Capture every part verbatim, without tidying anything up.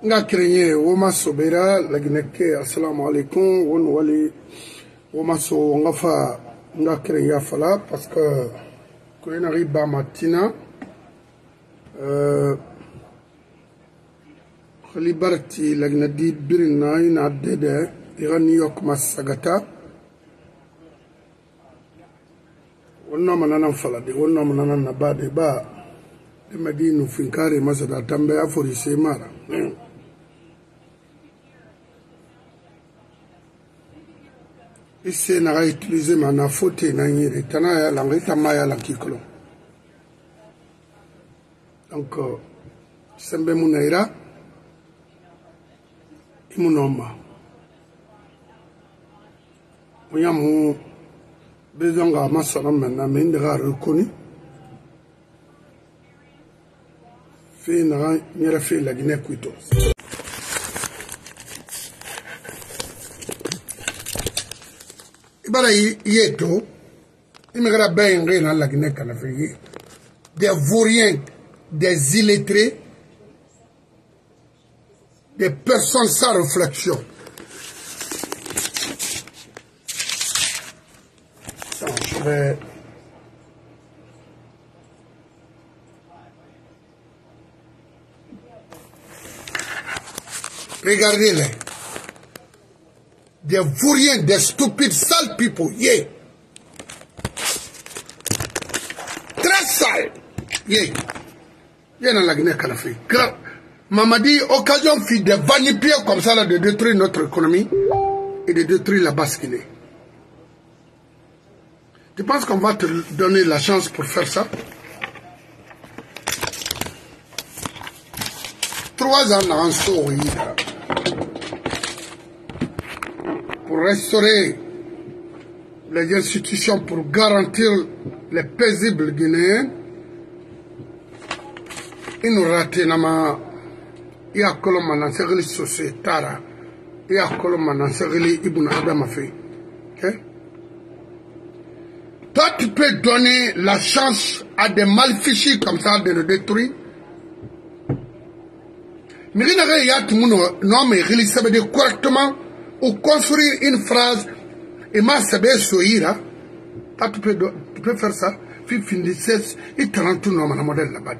nga créé woma sobera lagneke assalamu alaikum won wali woma so nga fa nga créé fala parce que quand on arrive à matina euh liberté lagnadi birna ina dede irani yok masagata wonna manana fala de wonna manana na bade ba de madinu finkare masada tambe afori semara ici n'a utilisé ma faute et n'a n'y tana la rita maya la kikolo donc sembe munaira imunoma muyamu bezonga masala mena mendra reconnu fait n'a n'y fait la Guinée quito. Des vauriens, des illettrés, des personnes sans réflexion. Donc, je vais... Regardez-les. Des vauriens, des stupides, sales people, yeah. Très sales, yeah. Viens dans la Guinée, Kalafé. Mamadi, occasion fit des vanipires comme ça, là, de détruire notre économie et de détruire la basse Guinée. Tu penses qu'on va te donner la chance pour faire ça? Trois ans, là, en souris, là. Pour restaurer les institutions, pour garantir les paisibles Guinéens, il nous rate nama il y a colombe dans ce réel société, il y a colombe dans ce réel Ibn Adam a fait. Toi, tu peux donner la chance à des malfichus comme ça de le détruire. Mais il y a tout le monde, non mais il savait dire correctement. Ou construire une phrase et ma sabé soïra, tu peux faire ça, puis finissez, il te rend tout le modèle là-bas.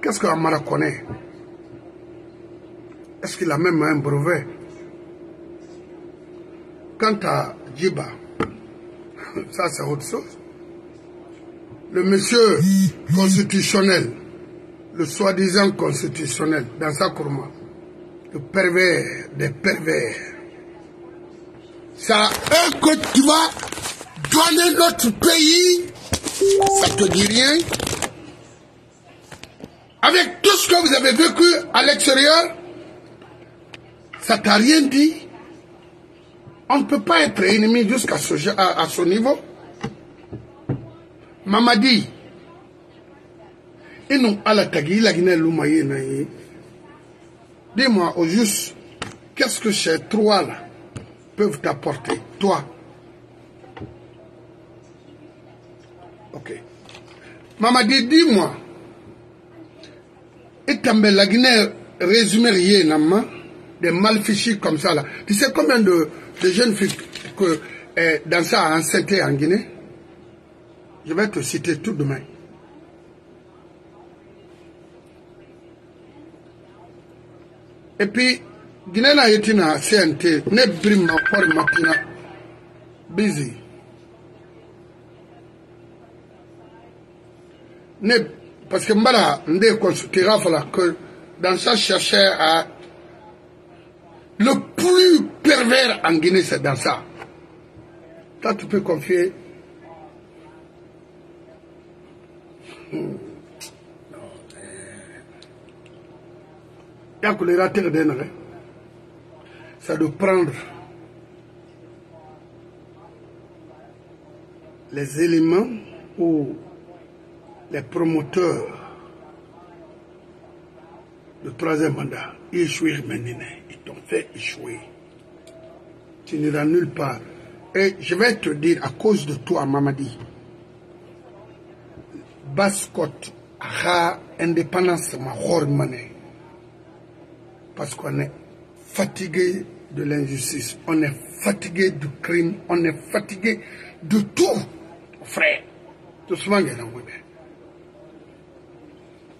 Qu'est-ce que Amara connaît? Est-ce qu'il a même un brevet? Quant à Djiba, ça c'est autre chose. Le monsieur constitutionnel, le soi-disant constitutionnel, dans sa courma. Le pervers, des pervers. C'est à eux que tu vas donner notre pays. Ça te dit rien. Avec tout ce que vous avez vécu à l'extérieur, ça t'a rien dit. On ne peut pas être ennemi jusqu'à ce, à, à ce niveau. Mamadi, ils n'ont pas la tagui, la Guinée l'oumaïe naïe. Dis-moi au juste, qu'est-ce que ces trois-là peuvent t'apporter, toi? Ok. Mamadi, dis-moi, et També la Guinée résumer rien, des malfichus comme ça là. Tu sais combien de, de jeunes filles que euh, dans ça a enceintées en Guinée? Je vais te citer tout demain. Et puis, Guinée n'a été na C N T, ne brime pas le matin, busy. Ne, parce que Mbala, on a consulté Rafala que dans ça, chercher à. Le plus pervers en Guinée, c'est dans ça. Toi, tu peux confier. Hmm. C'est de prendre les éléments ou les promoteurs du troisième mandat. Ils t'ont fait échouer. Tu n'iras nulle part. Et je vais te dire, à cause de toi, Mamadi, Bascotte, Aha, indépendance, ma Hormane. parce qu'on est fatigué de l'injustice, on est fatigué du crime, on est fatigué de tout, frère. Tout ce monde est dans le monde.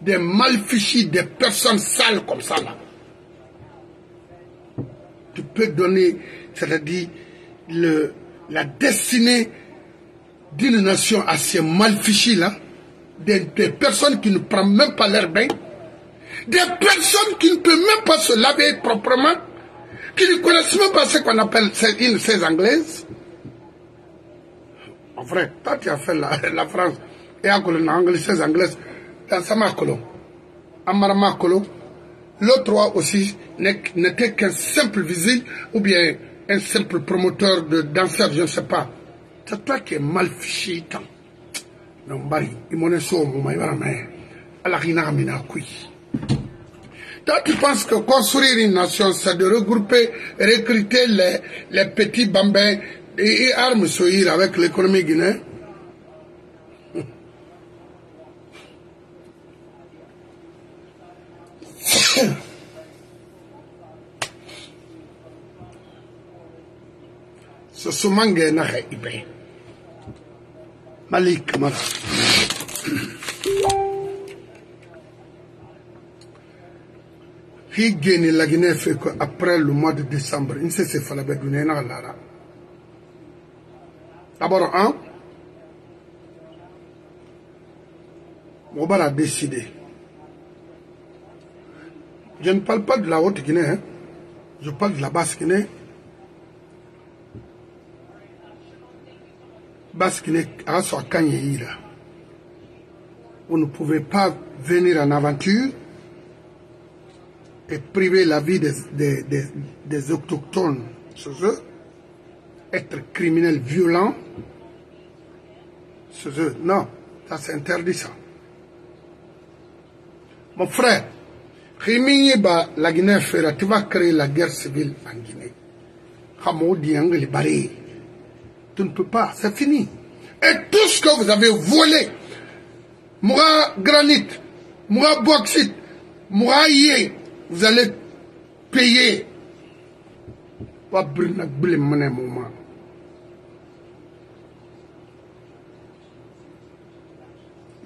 Des malfichis, des personnes sales comme ça là. Tu peux donner, c'est-à-dire, la destinée d'une nation à ces malfichis là, des, des personnes qui ne prennent même pas leur bain, des personnes qui ne peuvent même pas se laver proprement, qui ne connaissent même pas ce qu'on appelle ces îles, ces anglaises. En vrai, quand tu as fait la, la France, et à Colon, anglais, ces anglaises, dans Sama Colon, Amarama Colon, l'autre aussi n'était qu'un simple visite ou bien un simple promoteur de danseurs, je ne sais pas. C'est toi qui es mal fiché, tant. Non, Barry, il m'en est sauvé, il va la main. Alarina Mina Kui. Toi, tu penses que construire une nation, c'est de regrouper, recruter les, les petits bambins et, et armes sourire avec l'économie guinéenne? Sosso Manguè n'a rien eu. Malik Mara. Il gagne la Guinée fait qu'après le mois de décembre, il ne sait pas la Bédouine. D'abord, un, Mobar a décidé. Je ne parle pas de la haute Guinée, hein. Je parle de la basse Guinée. Basse Guinée, à son Kanyeïra. Vous ne pouvez pas venir en aventure et priver la vie des, des, des, des autochtones sur eux, être criminel violent sur eux. Non, ça c'est interdit ça. Mon frère, la Guinée fera, tu vas créer la guerre civile en Guinée. Tu ne peux pas, c'est fini. Et tout ce que vous avez volé, Moura Granit, Moura Bauxite, Moura Yé, vous allez payer.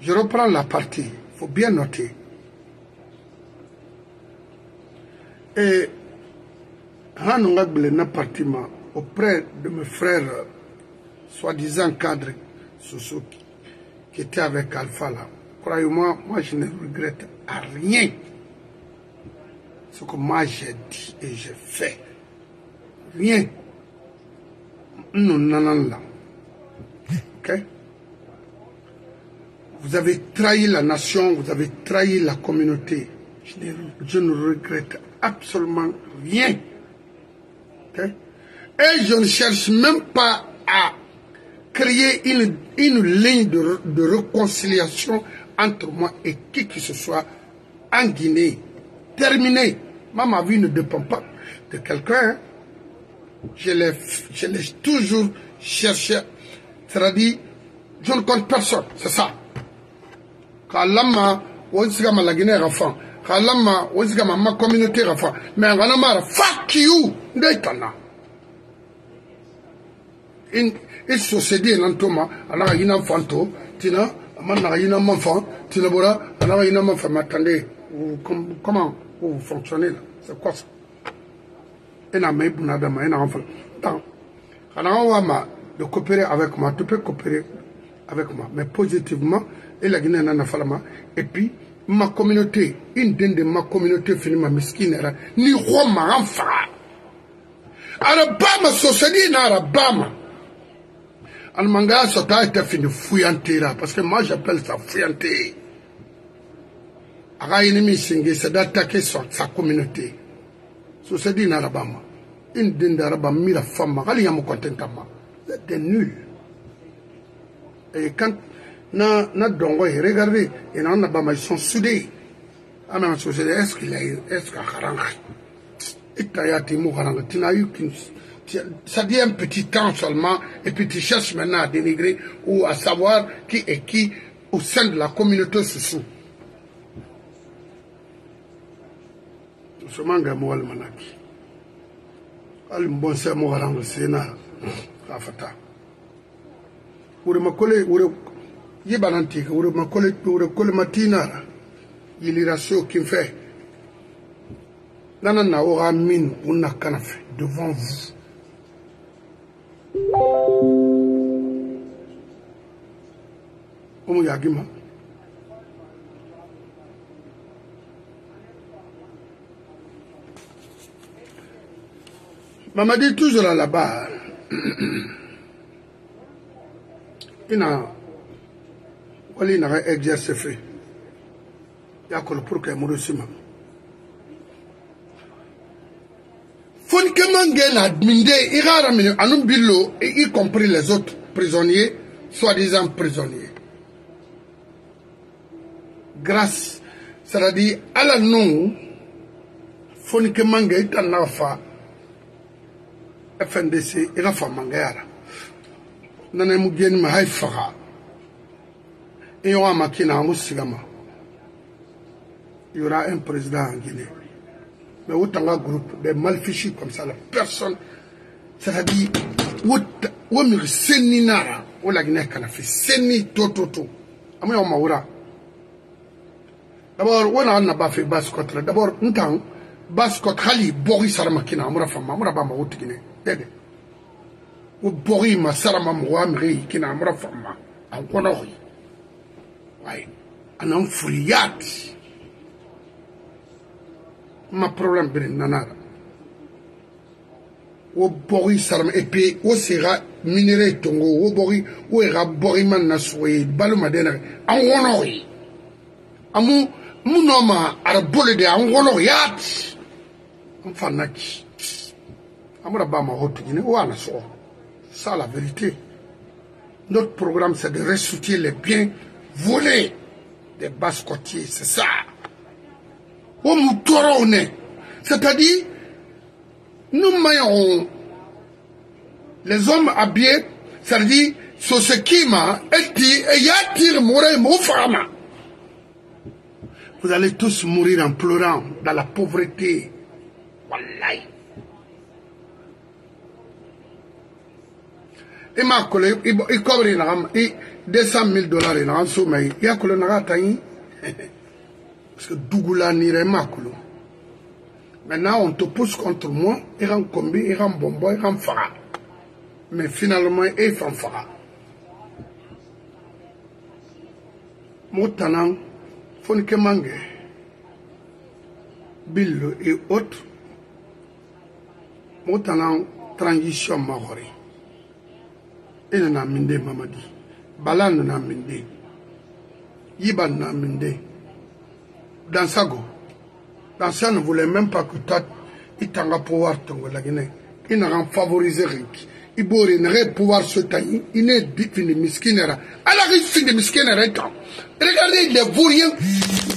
Je reprends la partie, il faut bien noter. Et auprès de mes frères, soi-disant cadres, qui étaient avec Alpha là, croyez-moi, moi je ne regrette à rien. Ce que moi j'ai dit et j'ai fait. Rien. Non, non, non, là. Ok? Vous avez trahi la nation, vous avez trahi la communauté. Je ne, je ne regrette absolument rien. Ok? Et je ne cherche même pas à créer une, une ligne de, de réconciliation entre moi et qui que ce soit en Guinée. Terminé. Ma vie ne dépend pas de quelqu'un. Hein. Je l'ai toujours cherché. C'est-à-dire, je ne compte personne. C'est ça. Kalama, Ouzgama la Guinée Rafa. Kalama, Ouzgama ma communauté Rafa. Mais Kalama, fuck you. N'aitana. Une société est l'entoma. Alors, il y a un fanto. Tina, il y a un enfant. Tina, alors il y a un enfant. Mais attendez, comment vous fonctionnez là? C'est quoi ça? Et n'a même pas d'âme, et n'a rien fait. Donc, alors on va ma de coopérer avec moi, tu peux coopérer avec moi, mais positivement. Et la Guinée n'a pas la et puis ma communauté, une de ma communauté finit ma mesquine là, ni roi ma enfant. Alabama, société n'a Alabama. Almanga, ça t'a été fini fouillanté là, parce que moi j'appelle ça fouillanté. Araïnimi Singé, c'est d'attaquer sa communauté. C'est dit Narabama. Une d'une d'Arabama, mille femmes, elle y a mon contentement. C'était nul. Et quand, na, na, dongoy, regardez, et na, Narabama, ils sont soudés. Ah, mais en société, est-ce qu'il a eu, est-ce qu'il a harangue? Et t'as y'a t'es mou harangue, tu n'as eu qu'une, ça dit un petit temps seulement, et puis tu cherches maintenant à dénigrer, ou à savoir qui est qui, au sein de la communauté sous-sous. Sosso Manguè mo wal manaki al mbonsa mo warango sena afata wure makole wure yibananti ko wure makole wure kole matina yili ratio kimfe nana na o ramin una kanafe devant vous. Omo yagima Mamadi toujours là-bas. Il n'a pas exercé fait. Il a pour que je suis mort. Faut que Manguè admire, il a ramené à nous billo, et y compris les autres prisonniers, soi-disant prisonniers. Grâce, c'est-à-dire à la nous, faut que Manguè est un enfant. F N D C et la femme anglaise. Nous avons bien mis à faire. Et on a marqué dans le Sigama. Il y aura un président en Guinée. Mais autant un groupe de malfichus comme ça, la personne, c'est-à-dire, ou un séninara, ou la Guinée Kanafi, séni tototo. Amé on maura. D'abord, on a pas fait basse contre. D'abord, un temps, basse contre Khali, Boris Aramakina, Amoura Fama, Amoura Bama, ou Guinée. Ou borima sarama muamri qui n'a pas femme en conori. Ouais, en enfriat. Ma problème bien nanara. Ou bori sarama et puis ou sera minéré tongo ou bori ou era boriman nasoué balumadena en conori. Amu munoma arbolé de en conoriat. Enfin naki. Ça, la vérité. Notre programme, c'est de restituer les biens volés des basses côtiers. C'est ça. C'est-à-dire, nous maillons les hommes habillés, c'est-à-dire, sur ce qui m'a été et y a tiré mon femme. Vous allez tous mourir en pleurant dans la pauvreté. Wallahi. Et ma collègue, il cobre deux cent mille dollars. Il a un sommeil. Il a un sommeil. Parce que Dougoula n'y est pas. Maintenant, on te pousse contre moi. Il a un combi, il a un bonbon, il a un fara. Mais finalement, il est un fara. Maintenant, il faut que Manguè, Bill et autres, maintenant, transition maori. Et nous avons mendé Mamadi. Balan nous avons mendé. Yiban nous avons mendé. Dans ça, dans ça, ne voulait même pas que Tat il t'en a pouvoir tomber la Guinée. Il n'a pas favorisé Rick. Il pourrait pouvoir se tailler. Il n'est pas fini miskinera. Alors il finit miskinera. Regardez les vauriens.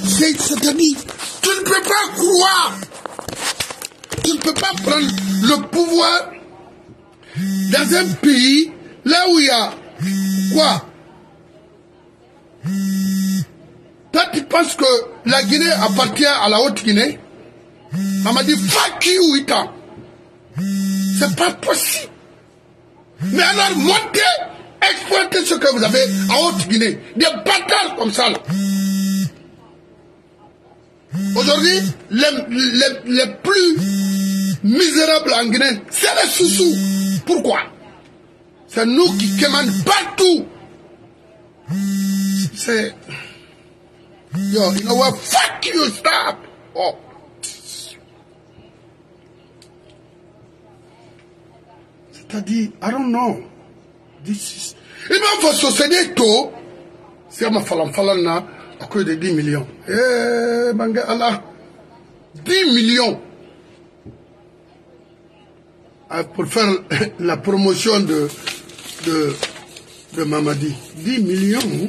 C'est cet ami. Tu ne peux pas croire. Tu ne peux pas prendre le pouvoir dans un pays. Là où il y a quoi? Toi tu penses que la Guinée appartient à la Haute-Guinée? Mamadi fuck you ita. C'est pas possible. Mais alors montez, exploitez ce que vous avez à Haute-Guinée. Des bâtards comme ça là. Aujourd'hui, les, les, les plus misérables en Guinée, c'est les Soussous. Pourquoi? C'est nous qui commandons partout. C'est... Yo, you know what? Fuck you, stop! Oh. C'est-à-dire, I don't know. This is... Et même votre société tôt, c'est ma fallan fallan là, à cause de dix millions. Eh, Manguè Allah. dix millions. Ah, pour faire la promotion de... De, de Mamadi. dix millions. Hein?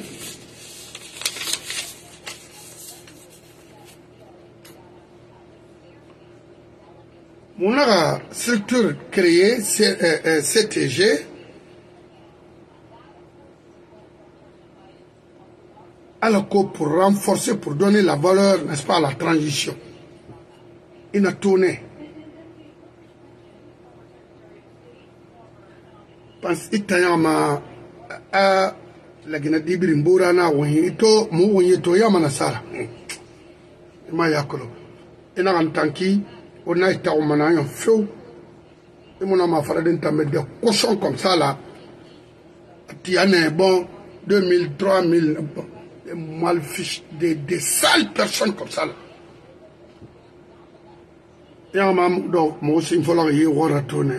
Mon structure créée, euh, C T G, alors que pour renforcer, pour donner la valeur, n'est-ce pas, à la transition. il a tourné. Parce que Itayama a la Guinée Brimbourana ou Hito, Mouito Yamanasara. Mayakolo. Et en tant qu'il on a été au Manayan feu, et mon ami a fait des cochons comme ça là. Tiane, bon, deux mille, trois mille, mal fiche, des, des sales personnes comme ça là. Et en même temps, moi aussi, il faut la retourner.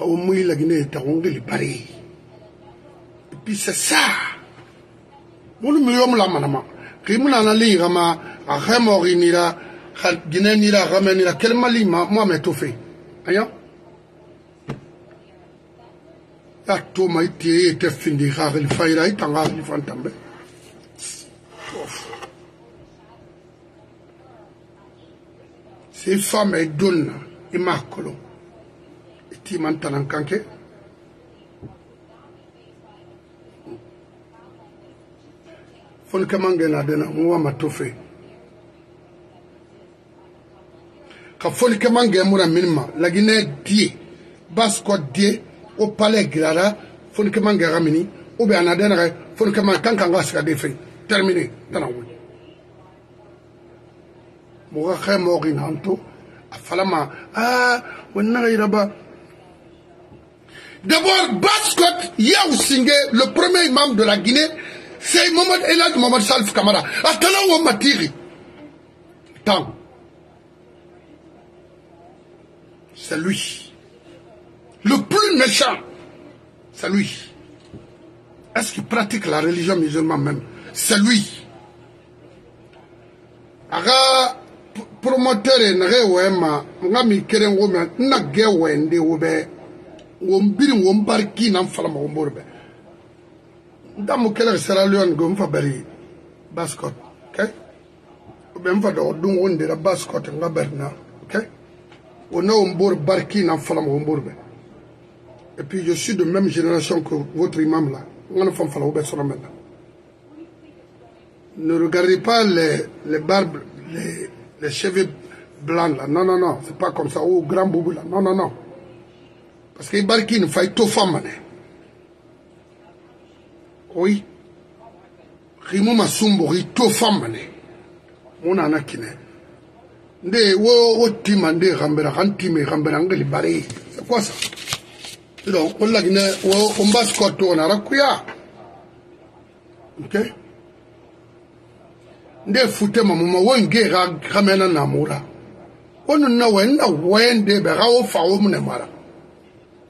Et puis c'est ça. Nous nous sommes là, madame. Nous sommes là, nous sommes là, nous sommes là, nous sommes là, nous sommes là, nous sommes là, nous sommes là, nous sommes là, ces femmes donnent, ils marquent l'eau. Ti mantanan kanke fon kamange na dena muwa matofe ka fon kamange mura minma lagine die basko die o palais grara fon kamange ramini o be anadena ga fon kamange kanka ngaska defe terminé tanawu muwa khamo ginanto afalama ah wonna iraba. D'abord, Bascott, Yaou Singé, le premier imam de la Guinée, c'est Mohamed Elad Mohamed Salif Kamara. Attends, on m'a tiré. Tant. C'est lui. Le plus méchant, c'est lui. Est-ce qu'il pratique la religion musulmane même? C'est lui. Aga, promoteur, n'aurait oué ma, n'a mis qu'un homme, n'a gué oué n'dé oubé. Wombiri wombarki nam falama womborbe ndamu kele sera leon gomfa bari bascot okay ben fa do dum wonde ra bascot ngaberna okay ono wombor barki nam falama womborbe. Et puis je suis de même génération que votre imam là ngana fam fala wobe soro maintenant. Ne regardez pas les les barbes, les les cheveux blancs là, non non non, c'est pas comme ça, au grand boubou là, non non non. Parce que Barkine fait tout femme. Oui. Rimou Masumbo, il tout femme. Mon anakine. Ndé, wo, timande, rambera, antime, rambera, angeli, baré. C'est quoi ça? Donc, on l'a dit, on basse quoi, on a rakuya. Ok? Ndé, foute, ma maman, on guerra, ramena, namura. On n'a oué, n'a oué, ndé, bera, ou fa, ou mnemara.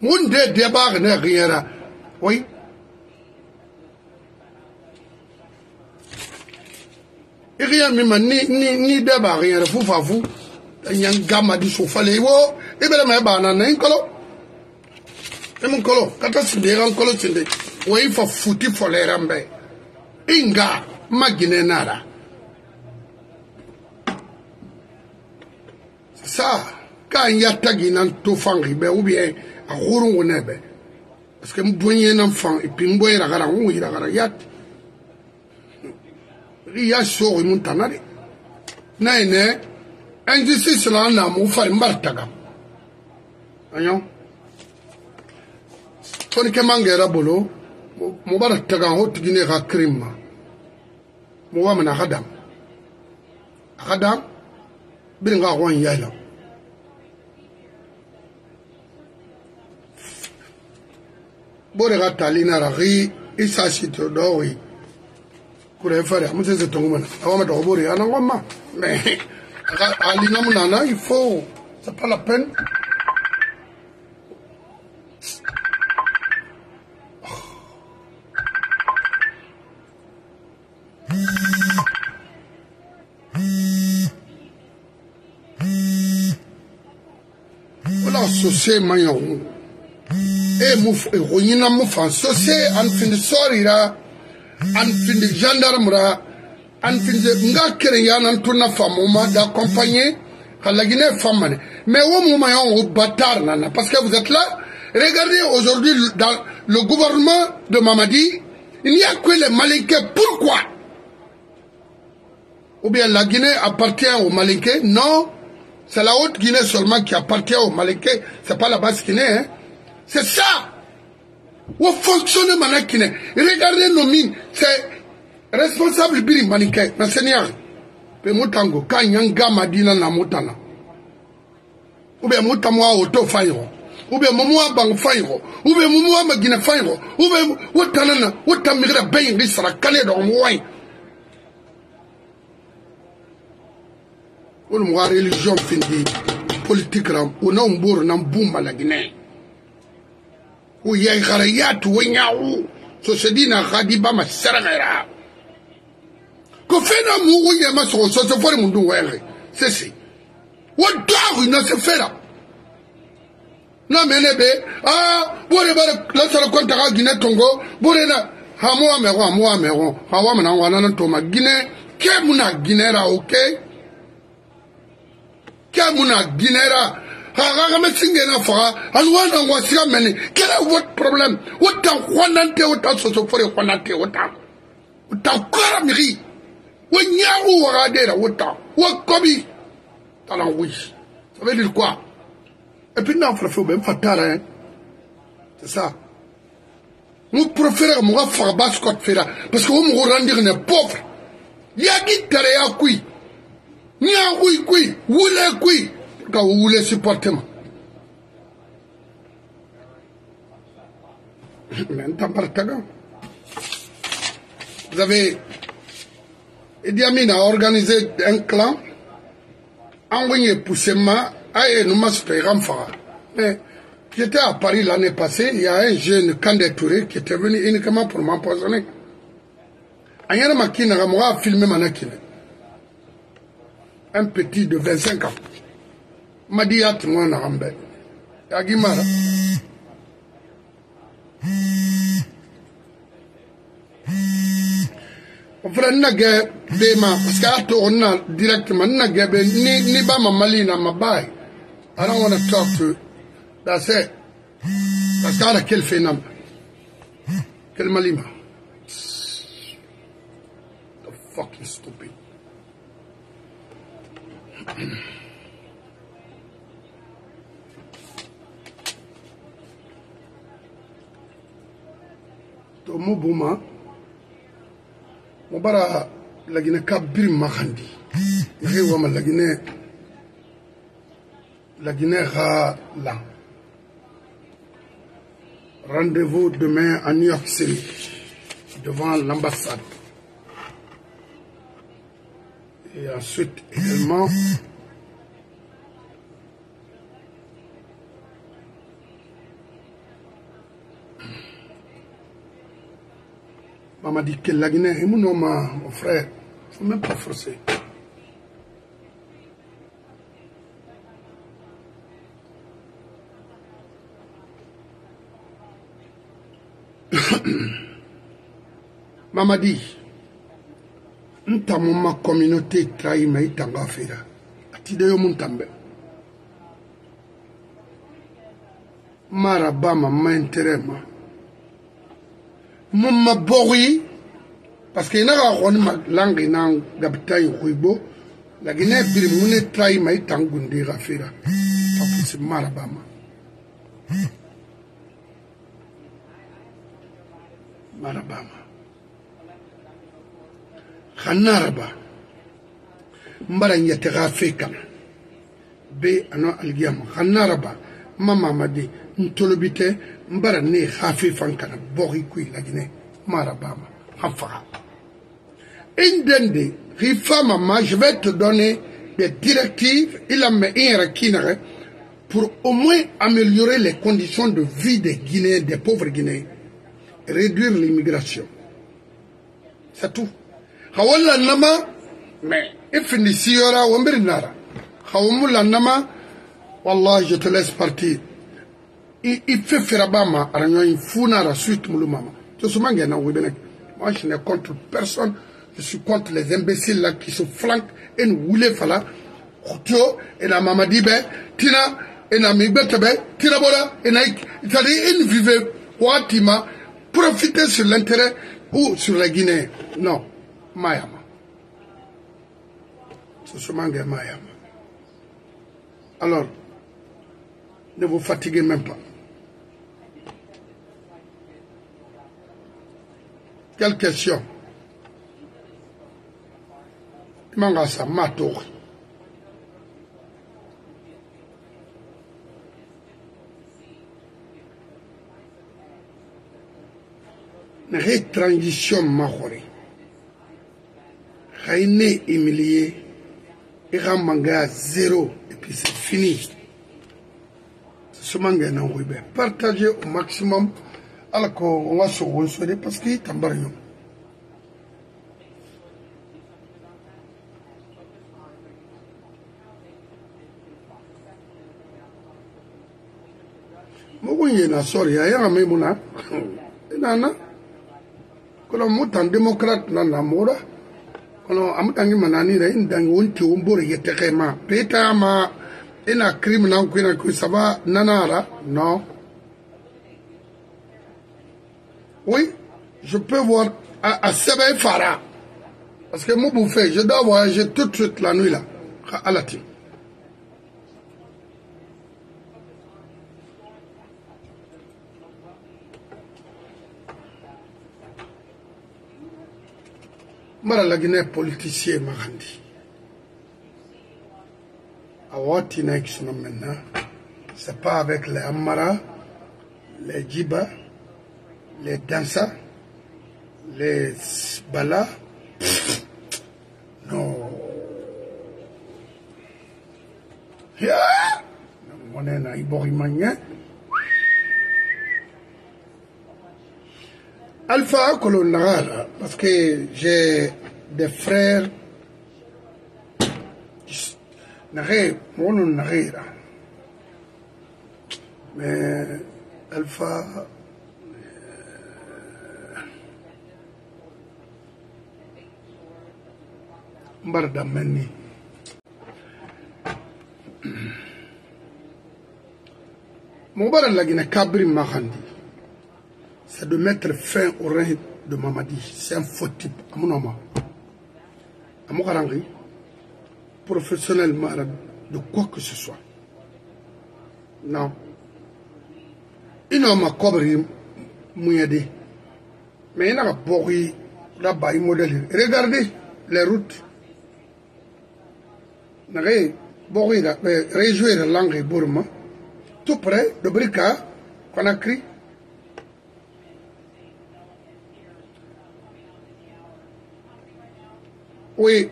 Mon de débarque n'est rien là. Oui. Et rien, même, ni, ni, ni débarque rien là. Vous, vous, il y a un gamme à du sofa, les hauts. Et bien, mais, bah, non, un colo. Et mon colo, quand on se dit, un colo, c'est des. Oui, il faut foutre, il faut les ramber. Inga, ma Guinée nara. C'est ça. Quand il y a ta Guinée, tout fangri, ben, ou bien. Parce que je suis un enfant et puis je suis un enfant. Je suis un enfant. Je suis un enfant. Je suis un enfant. Je suis un enfant. Je suis un enfant. Je suis un enfant. Je suis un enfant. Borega talina rari isa sito doi kure fare amuse se tongumana awama to bore ana ngoma mais alina munana il faut c'est pas la peine voilà c'est mayon. Et Royina Moufan, Sossé, en fin de Sorira, en fin de gendarmerie, en fin de Ngakirian, en tourna femme, d'accompagner à la Guinée femme. Mais au moment où bâtard, parce que vous êtes là, regardez aujourd'hui dans le gouvernement de Mamadi, il n'y a que les Malinqués. Pourquoi? ou bien la Guinée appartient aux Malinqués. Non, c'est la Haute-Guinée seulement qui appartient aux Malinqués. C'est pas la Basse-Guinée. Hein. C'est ça. Où fonctionne Malinquinée. Regardez nos mines. C'est responsable Biri Malinqué. Monseigneur. Pemotango. Kanyanga Madina Namotana. Ou bien Moutamoa Oto Fayro. Ou bien Momoa Bang Fayro. Ou bien Momoa Magina Fayro. Ou bien Outanana. Outamigra Ben Rissara Kale Dormoy. On voit religion fini, politique ram, on a un bourg, on a un boum à la Guinée. Où il y a un garayat, où il y a un sociédine à Khadiba, ma serrera. Qu'on fait un mou, où il y a un masseau, ça se fait un mou, c'est ça. Où il y a un se fait là. Non, mais les bébés, ah, vous avez là, ça le compte à Guinée Congo, vous avez là, ah, moi, mais moi, moi, mais moi, ah, moi, mais moi, ah, moi, mais Guinée, qu'est-ce que la Guinée là, ok? Kamuna Guinera, Haramesinga Fora, and one on was Yamani. Get out what problem? What down one and tell for your one and tell down? What down Karamiri? When Yahoo are there, what down? What copy? T'en wish. Ça veut dire quoi? Et puis non, frère, ben fatal, hein? C'est ça. Nous préférons moi faire basse qu'on fait là, parce que nous rendons les pauvres. Yagi Tarea qui. Ni a oui qui, ou les qui, quand vous voulez supporter. Vous avez. Idi Amin a organisé un clan, envoyé pour Sema, et nous m'aspirons Fara. Mais j'étais à Paris l'année passée, il y a un jeune André Touré qui était venu uniquement pour m'empoisonner. Ayana Makina Ramoa a filmé Manakine. Un petit de vingt-cinq ans. M'a dit, à tout le monde, à Yagimara. On fait un guerre, parce qu'à tout on a directement une guerre, ni pas ma malina, ma baille. I don't want to talk to. That's it. Parce qu'à quel phénomène? Quel malima? The fucking stupid. Tomo Boma, on bara la Guinée Kabir Mahandi. Réouama la Guinée, la Guinée Rala. Rendez-vous demain à New York City devant l'ambassade. Et ensuite également Mamadi Doumbouyah, la Guinée, et mon mon frère, il ne faut même pas forcer. Mamadi, nta ma communauté trahi mais tanga fera atide yo muntambe maraba mama interema mama bori parce que ina ga on ma langue na gabitai huibo la Guinée bir muné trahi mais tangundi ga fera parce que maraba mama maraba mama Kanaraba, mbara nyatega feka, be ano algiama. Kanaraba, mama madi, ntolobite, mbara ne hafi fankana, borikui lagine, marabama, hafara. Indende, rifa mama, je vais te donner des directives, il a mis un rakinare pour au moins améliorer les conditions de vie des Guinéens, des pauvres Guinéens, et réduire l'immigration. C'est tout. Hawala nama, mais infinisiora ou mirinara. Hawamula nama, wallah, je te laisse partir. Il fait faire bama, arrangeant une funara suite moulumama. Tu sais comment gagner un webinar. Moi, je n'ai contre personne. Je suis contre les imbéciles là qui se flanquent et nous voulons faire là. Kutio et la mamadi be, tina et la migbete be, tina bora et naik. C'est-à-dire ils vivent ouatima, profiter sur l'intérêt ou sur la Guinée. Non. Mayama. Sosso Manguè Mayam. Alors, ne vous fatiguez même pas. Quelle question? Mangasa Matour. Rétransition Mahori. Rainé humilié. Iran manga zéro. Et puis c'est fini. Ce manga n'a pas eu. Partagez au maximum. Alors qu'on va se ressourcer parce qu'il est en barrière. Moi, je suis sorry. Je suis sorry. Je kono mutan démocrate na namura kono amtangi manani re ndangi wonti wombore yetekema peta ma ina criminal kwina kusaba nanara non oui je peux voir à, à Sebe Fara parce que moi bouffé je dois voyager tout de suite la nuit là alati Mara la Guinée politicien Mahandi. A Wati Naxon maintenant, c'est pas avec les Amara, les Djiba, les Dansa, les Bala. Non. Yeah. On est à Iborimania. Alpha Condé, parce que j'ai des frères qui sont mais Alpha Mbardamani mon bar la Guinée Kabri Mahandi. C'est de mettre fin au règne de Mamadi. C'est un faux type. À mon nom, à mon carangri, professionnellement, de quoi que ce soit. Non. Il n'a pas compris, Mouyadi. Mais il n'a pas compris là-bas, il modèle. Regardez les routes. Il n'a pas réjouir la langue Burma. Tout près de Brika, Conakry. Oui,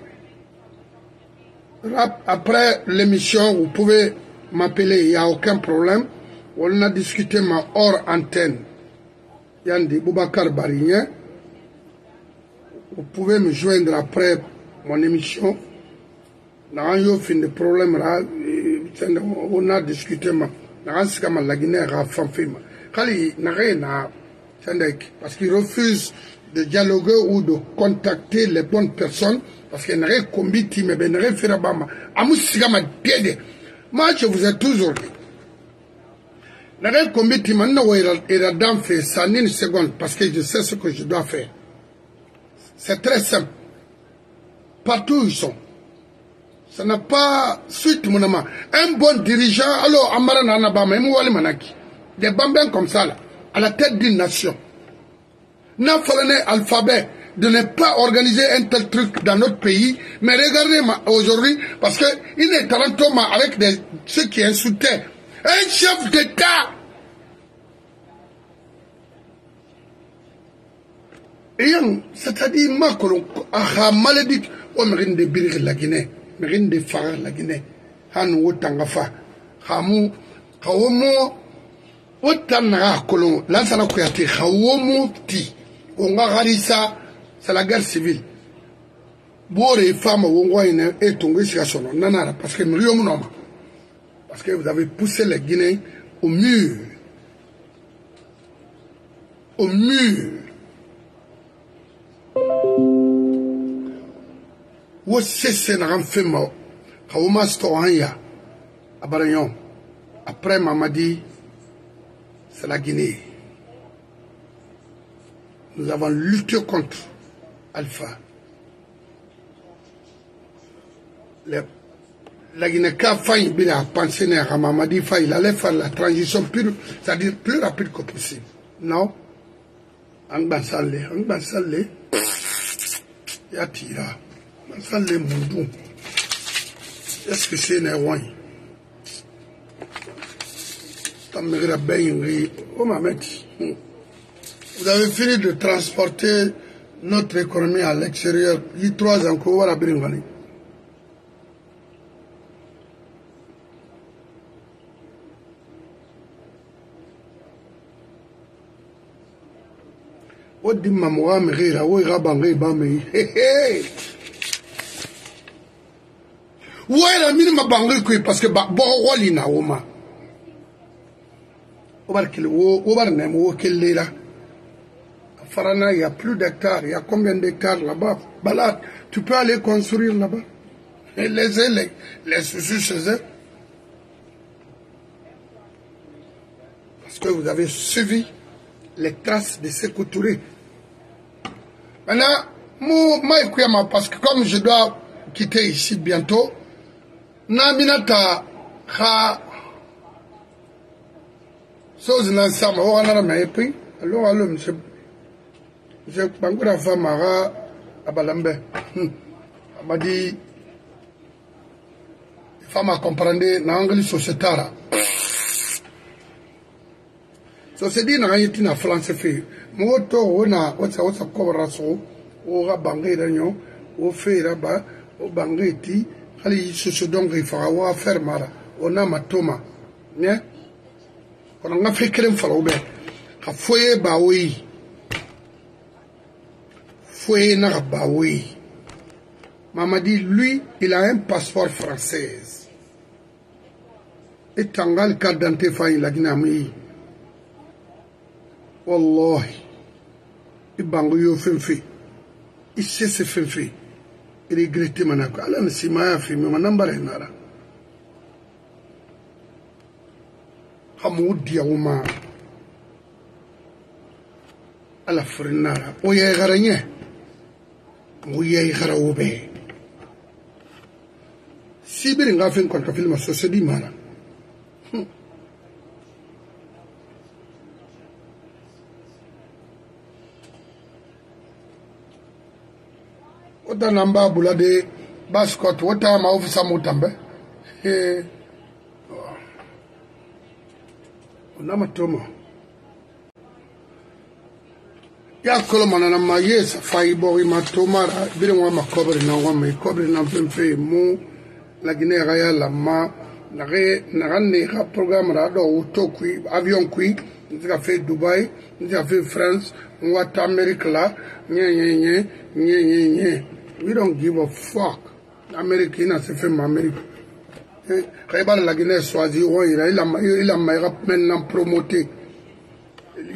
après l'émission, vous pouvez m'appeler, il n'y a aucun problème. On a discuté ma hors antenne. Yandi Boubacar Barignan. Vous pouvez me joindre après mon émission. On a discuté ma. Parce qu'il refuse de dialoguer ou de contacter les bonnes personnes parce qu'il n'y a rien combi qui me bénérait Firabama. Amousigama Piede. Moi, je vous ai toujours dit. Il n'y a rien combi qui m'a fait ça en une seconde parce que je sais ce que je dois faire. C'est très simple. Partout où ils sont. Ça n'a pas suite, mon amant. Un bon dirigeant, alors, Amara Nanabama, il m'a dit Manaki. Des bambins comme ça, là, à la tête d'une nation. N'a fallu l'alphabet de ne pas organiser un tel truc dans notre pays, mais regardez aujourd'hui, parce qu'il est talentueux avec des, ceux qui insultaient. Un chef d'État! Et c'est-à-dire, Macron, a malédique, on rend de Birg la Guinée, on rend de Farah la Guinée, on ou Tangafa, Hamou, Haomo, Otanga Colon, là ça n'a pas été Haomo Ti. On va regarder ça, c'est la guerre civile. Pour les femmes, on va une et tomber sur son nanara parce que nous sommes normal. Parce que vous avez poussé les Guinéens au mur, au mur. Où c'est que nous faisons mal? Quand on m'a stocké à Barayon, après Mamadi, c'est la Guinée. Nous avons lutté contre Alpha. la Guinée-Ka faille bien penser à Mamadi faille, il allait faire la transition pure, c'est-à-dire plus rapide que possible. Non, on va s'aller, on va s'aller, il y a tira, on va s'aller mon bon. Est-ce que c'est néant? Vous avez fini de transporter notre économie à l'extérieur. Il y a trois ans qu'on va bien venir. Au dit maman me rira, au rabangé bamé. Ouais la mine m'a bangé quoi parce que bon roi lina oma. Au bar qu'il au au bar n'aime au qu'il est là. Farana, il y a plus d'hectares, il y a combien d'hectares là-bas? Balade, tu peux aller construire là-bas. Et les élèves, les soucis chez eux. Parce que vous avez suivi les traces de Sekou Touré. Maintenant, moi, parce que comme je dois quitter ici bientôt, Aminata ha chose n'ensemble, on a même pris. Alors, alors, monsieur. Je Bangura Famara à Balambe. Elle m'a dit les femmes à comprendre l'anglais sociétara. Ça se dit n'a rien été en France fait. Moto on a on ça on ça cobrasso au rabangé d'agnon au fait là-bas au bangé ti allez se se donc il faudra faire mara on a matoma hein on a fait crème falobe à foyer baoui. Mamadi, lui, il a un passeport français. Et Tangal Kadante Faye la Guinée. Wallahi. Il banguyo fenfi. Il sait ce fenfi. Il regrette Manako. Allah ne s'y m'a fait, mais mon ambar est nara. Hamoud Diaouma. Allah Frenara. Oye Garagné. Mouye Haraoube. Si bien il a fait un contre-film à Sosedi Mara. Autant Namba Boulade, Bascot, autant Maouf Samoutambe. Et. On a ma toma. Ya kolomana na mayesa faibori matomara birenwa makobre na ngome kobre na mfemfe mu la Guinée ya la ma na re na ganne ha programme ra do utokwi avion kwi ndika fe Dubai ndika fe France what America la nye nye nye nye nye nye we don't give a fuck America na se fe ma America khaybal la Guinée swazi wo ira ila ila ma rap maintenant promoter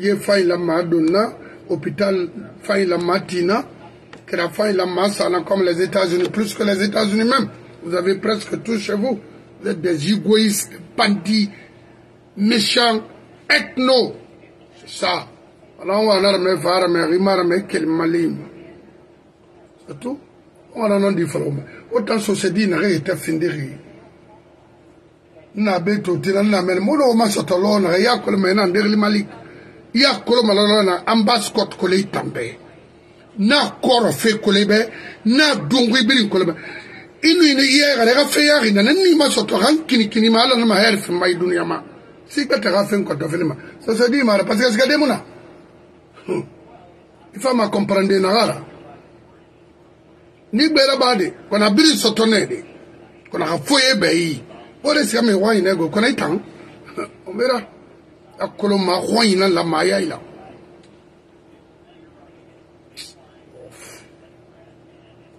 ye fay la ma donna hôpital faille la matina, que la faille la masse, comme les États-Unis, plus que les États-Unis même. Vous avez presque tout chez vous. Vous êtes des égoïstes, bandits, méchants, ethno. C'est ça. Alors on va armer, varmer, rimarmer, quel malim. C'est tout. On en a dit, autant société n'a rien été fini. N'a pas été fini. N'a pas été fini. N'a pas été fini. Il y a un ambassadeur qui est en paix. Il y a un corps qui est en paix. Il y a un corps qui est en paix. Il y a un corps qui est en paix. Il y a un corps qui est en paix. Ça se dit, parce que c'est un peu. Il faut me comprendre. Il y a un corps qui est en paix. Il y a un corps qui est en paix. Il y a un corps qui est en paix. On verra. Akoloma roina la maya ila.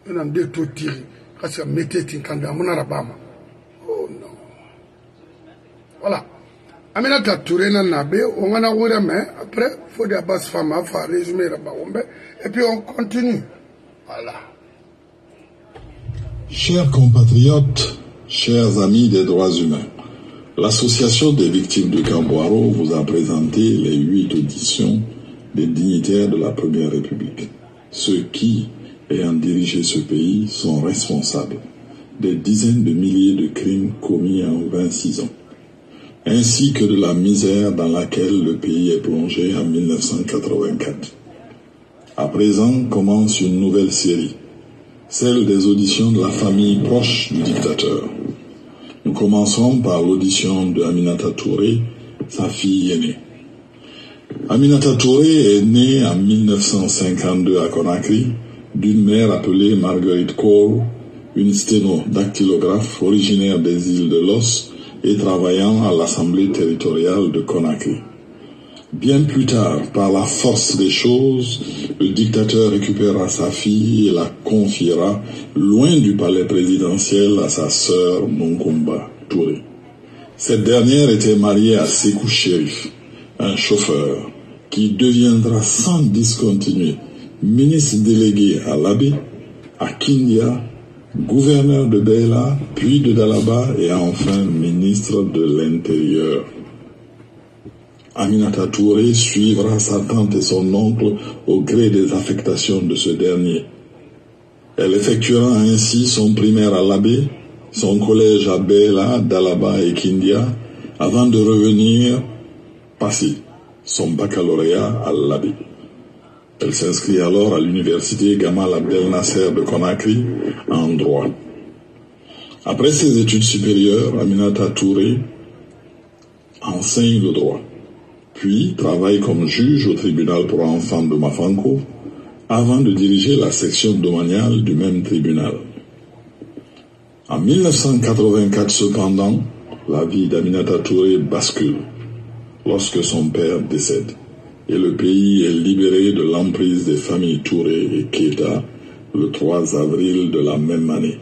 On a deux tout tiré. Quand ça mettait une candamona rabama. Oh non. Voilà. Aminata Touré na nabe. On va na ouvrir mais après faut des bases femmes à faire résumer rabama. Et puis on continue. Voilà. Chers compatriotes, chers amis des droits humains. L'association des victimes de Camp Boireau vous a présenté les huit auditions des dignitaires de la Première République. Ceux qui, ayant dirigé ce pays, sont responsables. des dizaines de milliers de crimes commis en vingt-six ans, ainsi que de la misère dans laquelle le pays est plongé en mille neuf cent quatre-vingt-quatre. À présent commence une nouvelle série, celle des auditions de la famille proche du dictateur. Nous commencerons par l'audition de Aminata Touré, sa fille aînée. Aminata Touré est née en mille neuf cent cinquante-deux à Conakry, d'une mère appelée Marguerite Cole, une sténodactylographe originaire des îles de Los et travaillant à l'Assemblée territoriale de Conakry. Bien plus tard, par la force des choses, le dictateur récupérera sa fille et la confiera, loin du palais présidentiel, à sa sœur Mungumba Touré. Cette dernière était mariée à Sekou Sherif, un chauffeur, qui deviendra sans discontinuer ministre délégué à Labé, à Kindia, gouverneur de Béla, puis de Dalaba et enfin ministre de l'Intérieur. Aminata Touré suivra sa tante et son oncle au gré des affectations de ce dernier. Elle effectuera ainsi son primaire à Labé, son collège à Béla, Dalaba et Kindia, avant de revenir passer son baccalauréat à Labé. Elle s'inscrit alors à l'université Gamal Abdel Nasser de Conakry en droit. Après ses études supérieures, Aminata Touré enseigne le droit, puis travaille comme juge au tribunal pour enfants de Mafanko avant de diriger la section domaniale du même tribunal. En mille neuf cent quatre-vingt-quatre cependant, la vie d'Aminata Touré bascule lorsque son père décède et le pays est libéré de l'emprise des familles Touré et Keïta le trois avril de la même année.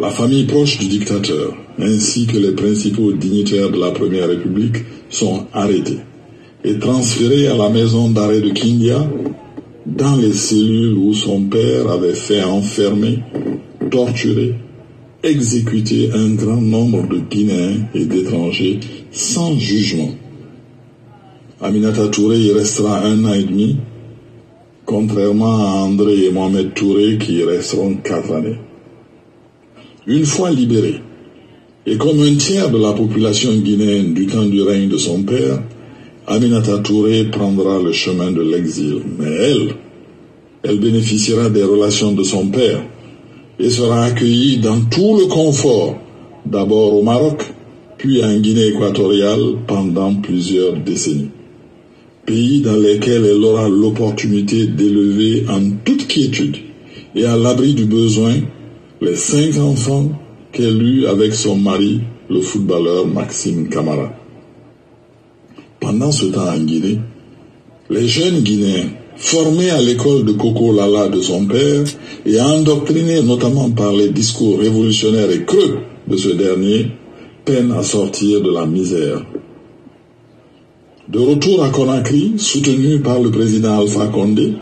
La famille proche du dictateur, ainsi que les principaux dignitaires de la Première République, sont arrêtés et transférés à la maison d'arrêt de Kindia, dans les cellules où son père avait fait enfermer, torturer, exécuter un grand nombre de Guinéens et d'étrangers sans jugement. Aminata Touré y restera un an et demi, contrairement à André et Mohamed Touré qui y resteront quatre années. Une fois libérée, et comme un tiers de la population guinéenne du temps du règne de son père, Aminata Touré prendra le chemin de l'exil. Mais elle, elle bénéficiera des relations de son père et sera accueillie dans tout le confort, d'abord au Maroc, puis en Guinée équatoriale pendant plusieurs décennies. Pays dans lesquels elle aura l'opportunité d'élever en toute quiétude et à l'abri du besoin les cinq enfants qu'elle eut avec son mari, le footballeur Maxime Camara. Pendant ce temps en Guinée, les jeunes Guinéens, formés à l'école de Coco-Lala de son père et endoctrinés notamment par les discours révolutionnaires et creux de ce dernier, peinent à sortir de la misère. De retour à Conakry, soutenu par le président Alpha Condé,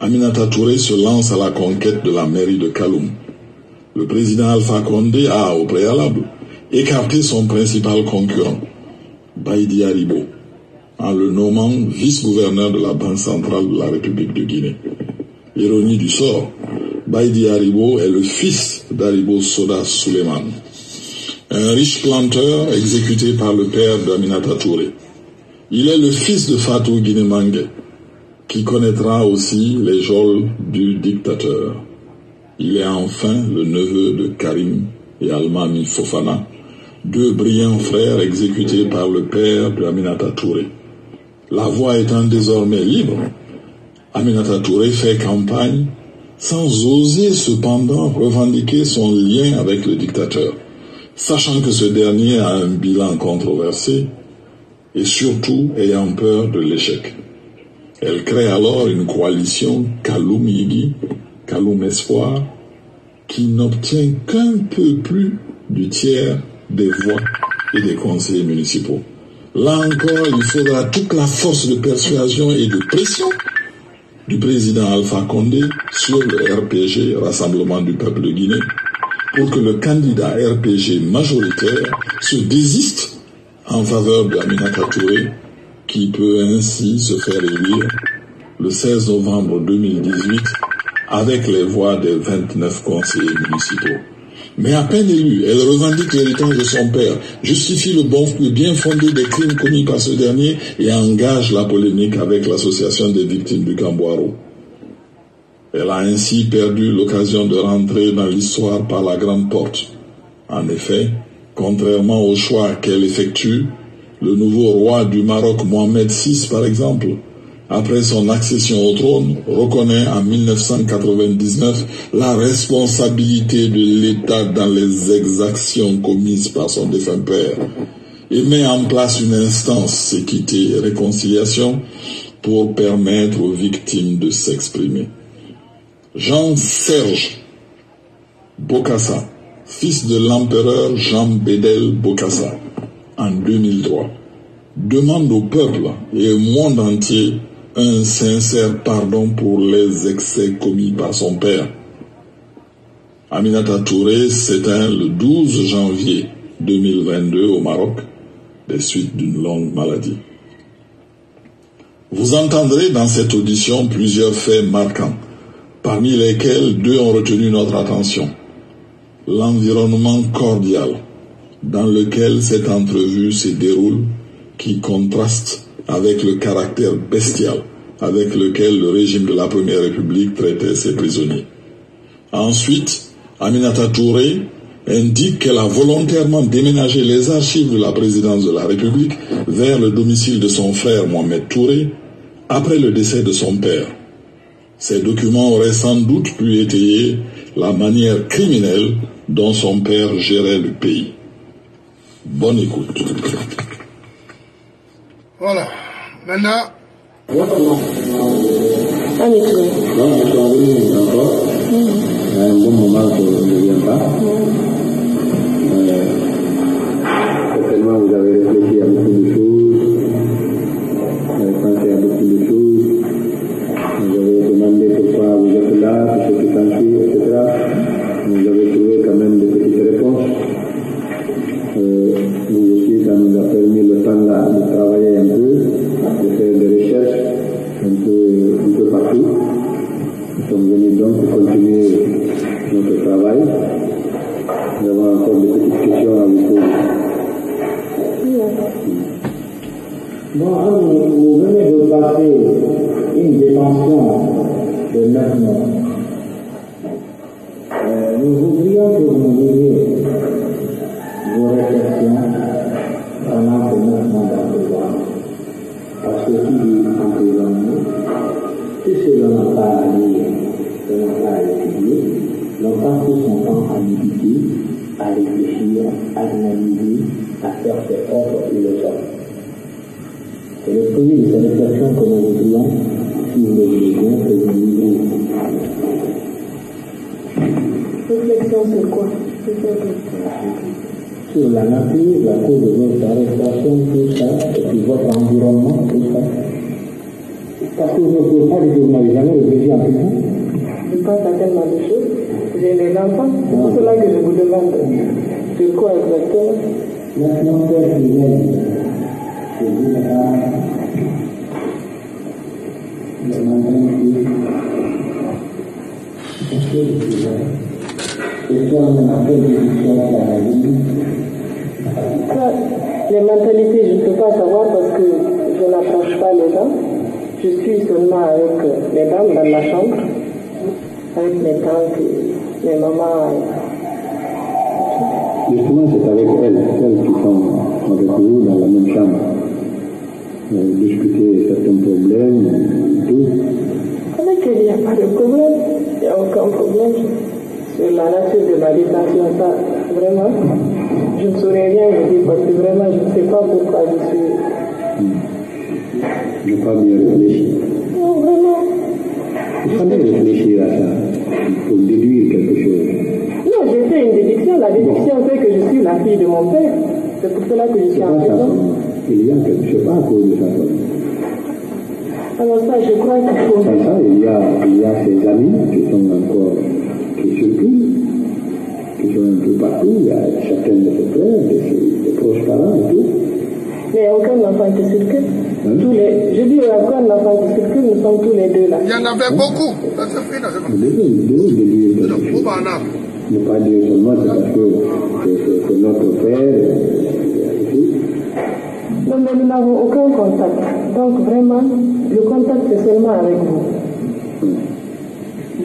Aminata Touré se lance à la conquête de la mairie de Kaloum. Le président Alpha Condé a, au préalable, écarté son principal concurrent, Baïdi Aribo, en le nommant vice-gouverneur de la Banque centrale de la République de Guinée. Ironie du sort, Baïdi Aribo est le fils d'Aribo Soda Suleiman, un riche planteur exécuté par le père d'Aminata Touré. Il est le fils de Fatou Manguè, qui connaîtra aussi les geôles du dictateur. Il est enfin le neveu de Karim et Almani Fofana, deux brillants frères exécutés par le père de Aminata Touré. La voie étant désormais libre, Aminata Touré fait campagne sans oser cependant revendiquer son lien avec le dictateur, sachant que ce dernier a un bilan controversé et surtout ayant peur de l'échec. Elle crée alors une coalition Kaloum Yigi, Kaloum Espoir, qui n'obtient qu'un peu plus du tiers des voix et des conseils municipaux. Là encore, il faudra toute la force de persuasion et de pression du président Alpha Condé sur le R P G, Rassemblement du Peuple de Guinée, pour que le candidat R P G majoritaire se désiste en faveur de Aminata Touré, qui peut ainsi se faire élire le seize novembre deux mille dix-huit avec les voix des vingt-neuf conseillers municipaux. mais à peine élue, elle revendique l'héritage de son père, justifie le bon, le bien fondé des crimes commis par ce dernier et engage la polémique avec l'association des victimes du Camp Boireau. Elle a ainsi perdu l'occasion de rentrer dans l'histoire par la grande porte. En effet, contrairement au choix qu'elle effectue, le nouveau roi du Maroc, Mohamed six par exemple, après son accession au trône, reconnaît en mille neuf cent quatre-vingt-dix-neuf la responsabilité de l'État dans les exactions commises par son défunt père et met en place une instance équité et réconciliation pour permettre aux victimes de s'exprimer. Jean-Serge Bokassa, fils de l'empereur Jean-Bédel Bokassa, en deux mille trois, demande au peuple et au monde entier un sincère pardon pour les excès commis par son père. Aminata Touré s'éteint le douze janvier deux mille vingt-deux au Maroc, des suites d'une longue maladie. Vous entendrez dans cette audition plusieurs faits marquants, parmi lesquels deux ont retenu notre attention. L'environnement cordial dans lequel cette entrevue se déroule, qui contraste avec le caractère bestial avec lequel le régime de la Première République traitait ses prisonniers. Ensuite, Aminata Touré indique qu'elle a volontairement déménagé les archives de la présidence de la République vers le domicile de son frère Mohamed Touré après le décès de son père. Ces documents auraient sans doute pu étayer la manière criminelle dont son père gérait le pays. Bonne écoute. Voilà. Maintenant... Allez, toi. Donc, je suis revenu encore. Il y a un bon moment que je ne viens pas. Certainement, vous avez réfléchi à beaucoup de choses. Vous avez pensé à beaucoup de choses. Vous avez demandé pourquoi vous êtes là, tout ce qui s'ensuit, et cetera. Vous avez trouvé quand même des petites réponses. Euh, vous aussi, ça nous a permis le temps là de travailler un peu, de faire des recherches un peu, un peu partout. Nous sommes venus donc continuer notre travail. Nous avons encore des petites questions à vous poser. Bon, alors, vous venez de passer une détention de neuf mois. Euh, nous voulions que vous disiez vos réflexions pendant ce neuf mois d'emprisonnement. Parce que qui dit emprisonnement, tout ce que l'on n'a pas à lire, que l'on n'a pas à étudier, l'on passe tout son temps à méditer, à réfléchir, à analyser, à faire ses propres leçons. C'est le fruit des adaptations que nous voudrions, si vous le voulez bien, que vous vivez. Réflexion sur quoi? Sur la nature, la cause de votre arrestation, tout ça, et puis votre environnement, tout ça. Parce que vous ne pouvez pas les tourner, jamais le plaisir en plus. Je pense à tellement de choses. J'ai les enfants, c'est pour cela que je vous demande. C'est quoi exactement? La clientèle humaine. Je voulais pas demander ce que je voulais. Et toi, on a fait des histoires à la vie. Ça, les mentalités, je ne peux pas savoir parce que je n'approche pas les gens. Je suis seulement avec les dames dans ma chambre, avec mes tantes, mes mamans. Justement, c'est avec elles, celles qui sont avec nous dans la même chambre. Discuter certains problèmes, tout. Avec elle, il n'y a pas de problème. Il n'y a aucun problème sur la nature de la détention. Ça, vraiment, je ne saurais rien vous dire parce que vraiment, je ne sais pas pourquoi je suis. Je n'ai pas bien réfléchi. Non, vraiment. Il fallait réfléchir à ça pour déduire quelque chose. Non, j'ai fait une déduction. La déduction fait que je suis la fille de mon père. C'est pour cela que je suis en prison. Il y a quelque chose à cause de sa femme. Alors ça, je crois qu'il faut... Comme ça, il y a, il y a ses amis qui sont encore... qui circulent, qui sont un peu partout. Il y a chacun de ses frères, de ses proches parents et tout. Mais aucun enfant qui circule. Hein? Tous les... Je dis aucun enfant qui circule, nous sommes tous les deux là. Il y en avait hein? beaucoup. Ça se fait là. Nous devons déduire quelque chose. ne pas dire seulement c'est parce que c'est notre père. Non, mais nous n'avons aucun contact. Donc vraiment, le contact c'est seulement avec vous.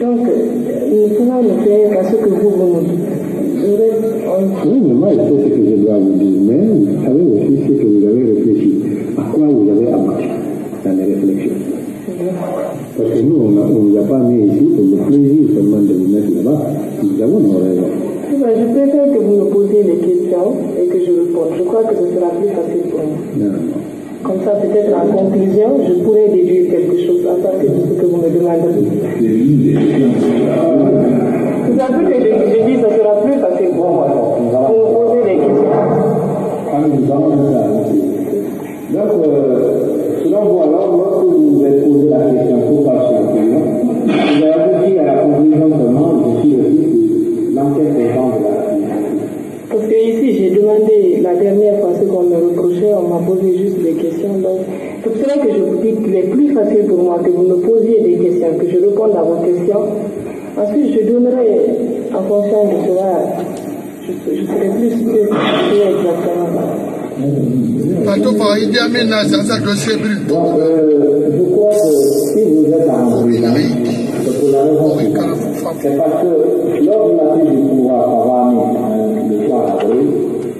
Donc, nous pouvons le faire parce que vous vous nous dites. Oui, mais moi, je sais ce que je dois vous dire, mais vous savez aussi ce que vous avez réfléchi, à quoi vous avez abouti dans les réflexions. Parce que nous, on ne vous a pas mis ici pour le plaisir seulement de vous mettre là-bas, nous avons nos raisons. Je préfère que vous me posiez des questions et que je réponde. Je crois que ce sera plus facile pour moi. Comme ça, peut-être en conclusion, je pourrais déduire quelque chose à partir de ce que vous me demandez. C'est un peu que j'ai dit, ça sera plus facile pour moi. Pour poser des questions. Ah, mais nous allons faire ça. Donc, selon vous, alors, lorsque vous vous êtes posé la question, pour passer un peu, vous avez abouti à la conclusion seulement de qui aussi l'enquête des gens de la communauté. Parce que ici, j'ai demandé la dernière fois ce qu'on me reprochait, on m'a posé juste des questions. Donc, c'est pour cela que je vous dis qu'il est plus facile pour moi que vous me posiez des questions, que je réponde à vos questions. Ensuite, je donnerai, en fonction de cela, je, je serai plus spécifié exactement. Tantôt, il termine dans un dossier brut. Donc, je crois que si vous êtes en bruit, c'est pour la raison que c'est parce que lors de la prise du pouvoir, ça va amener le trois avril,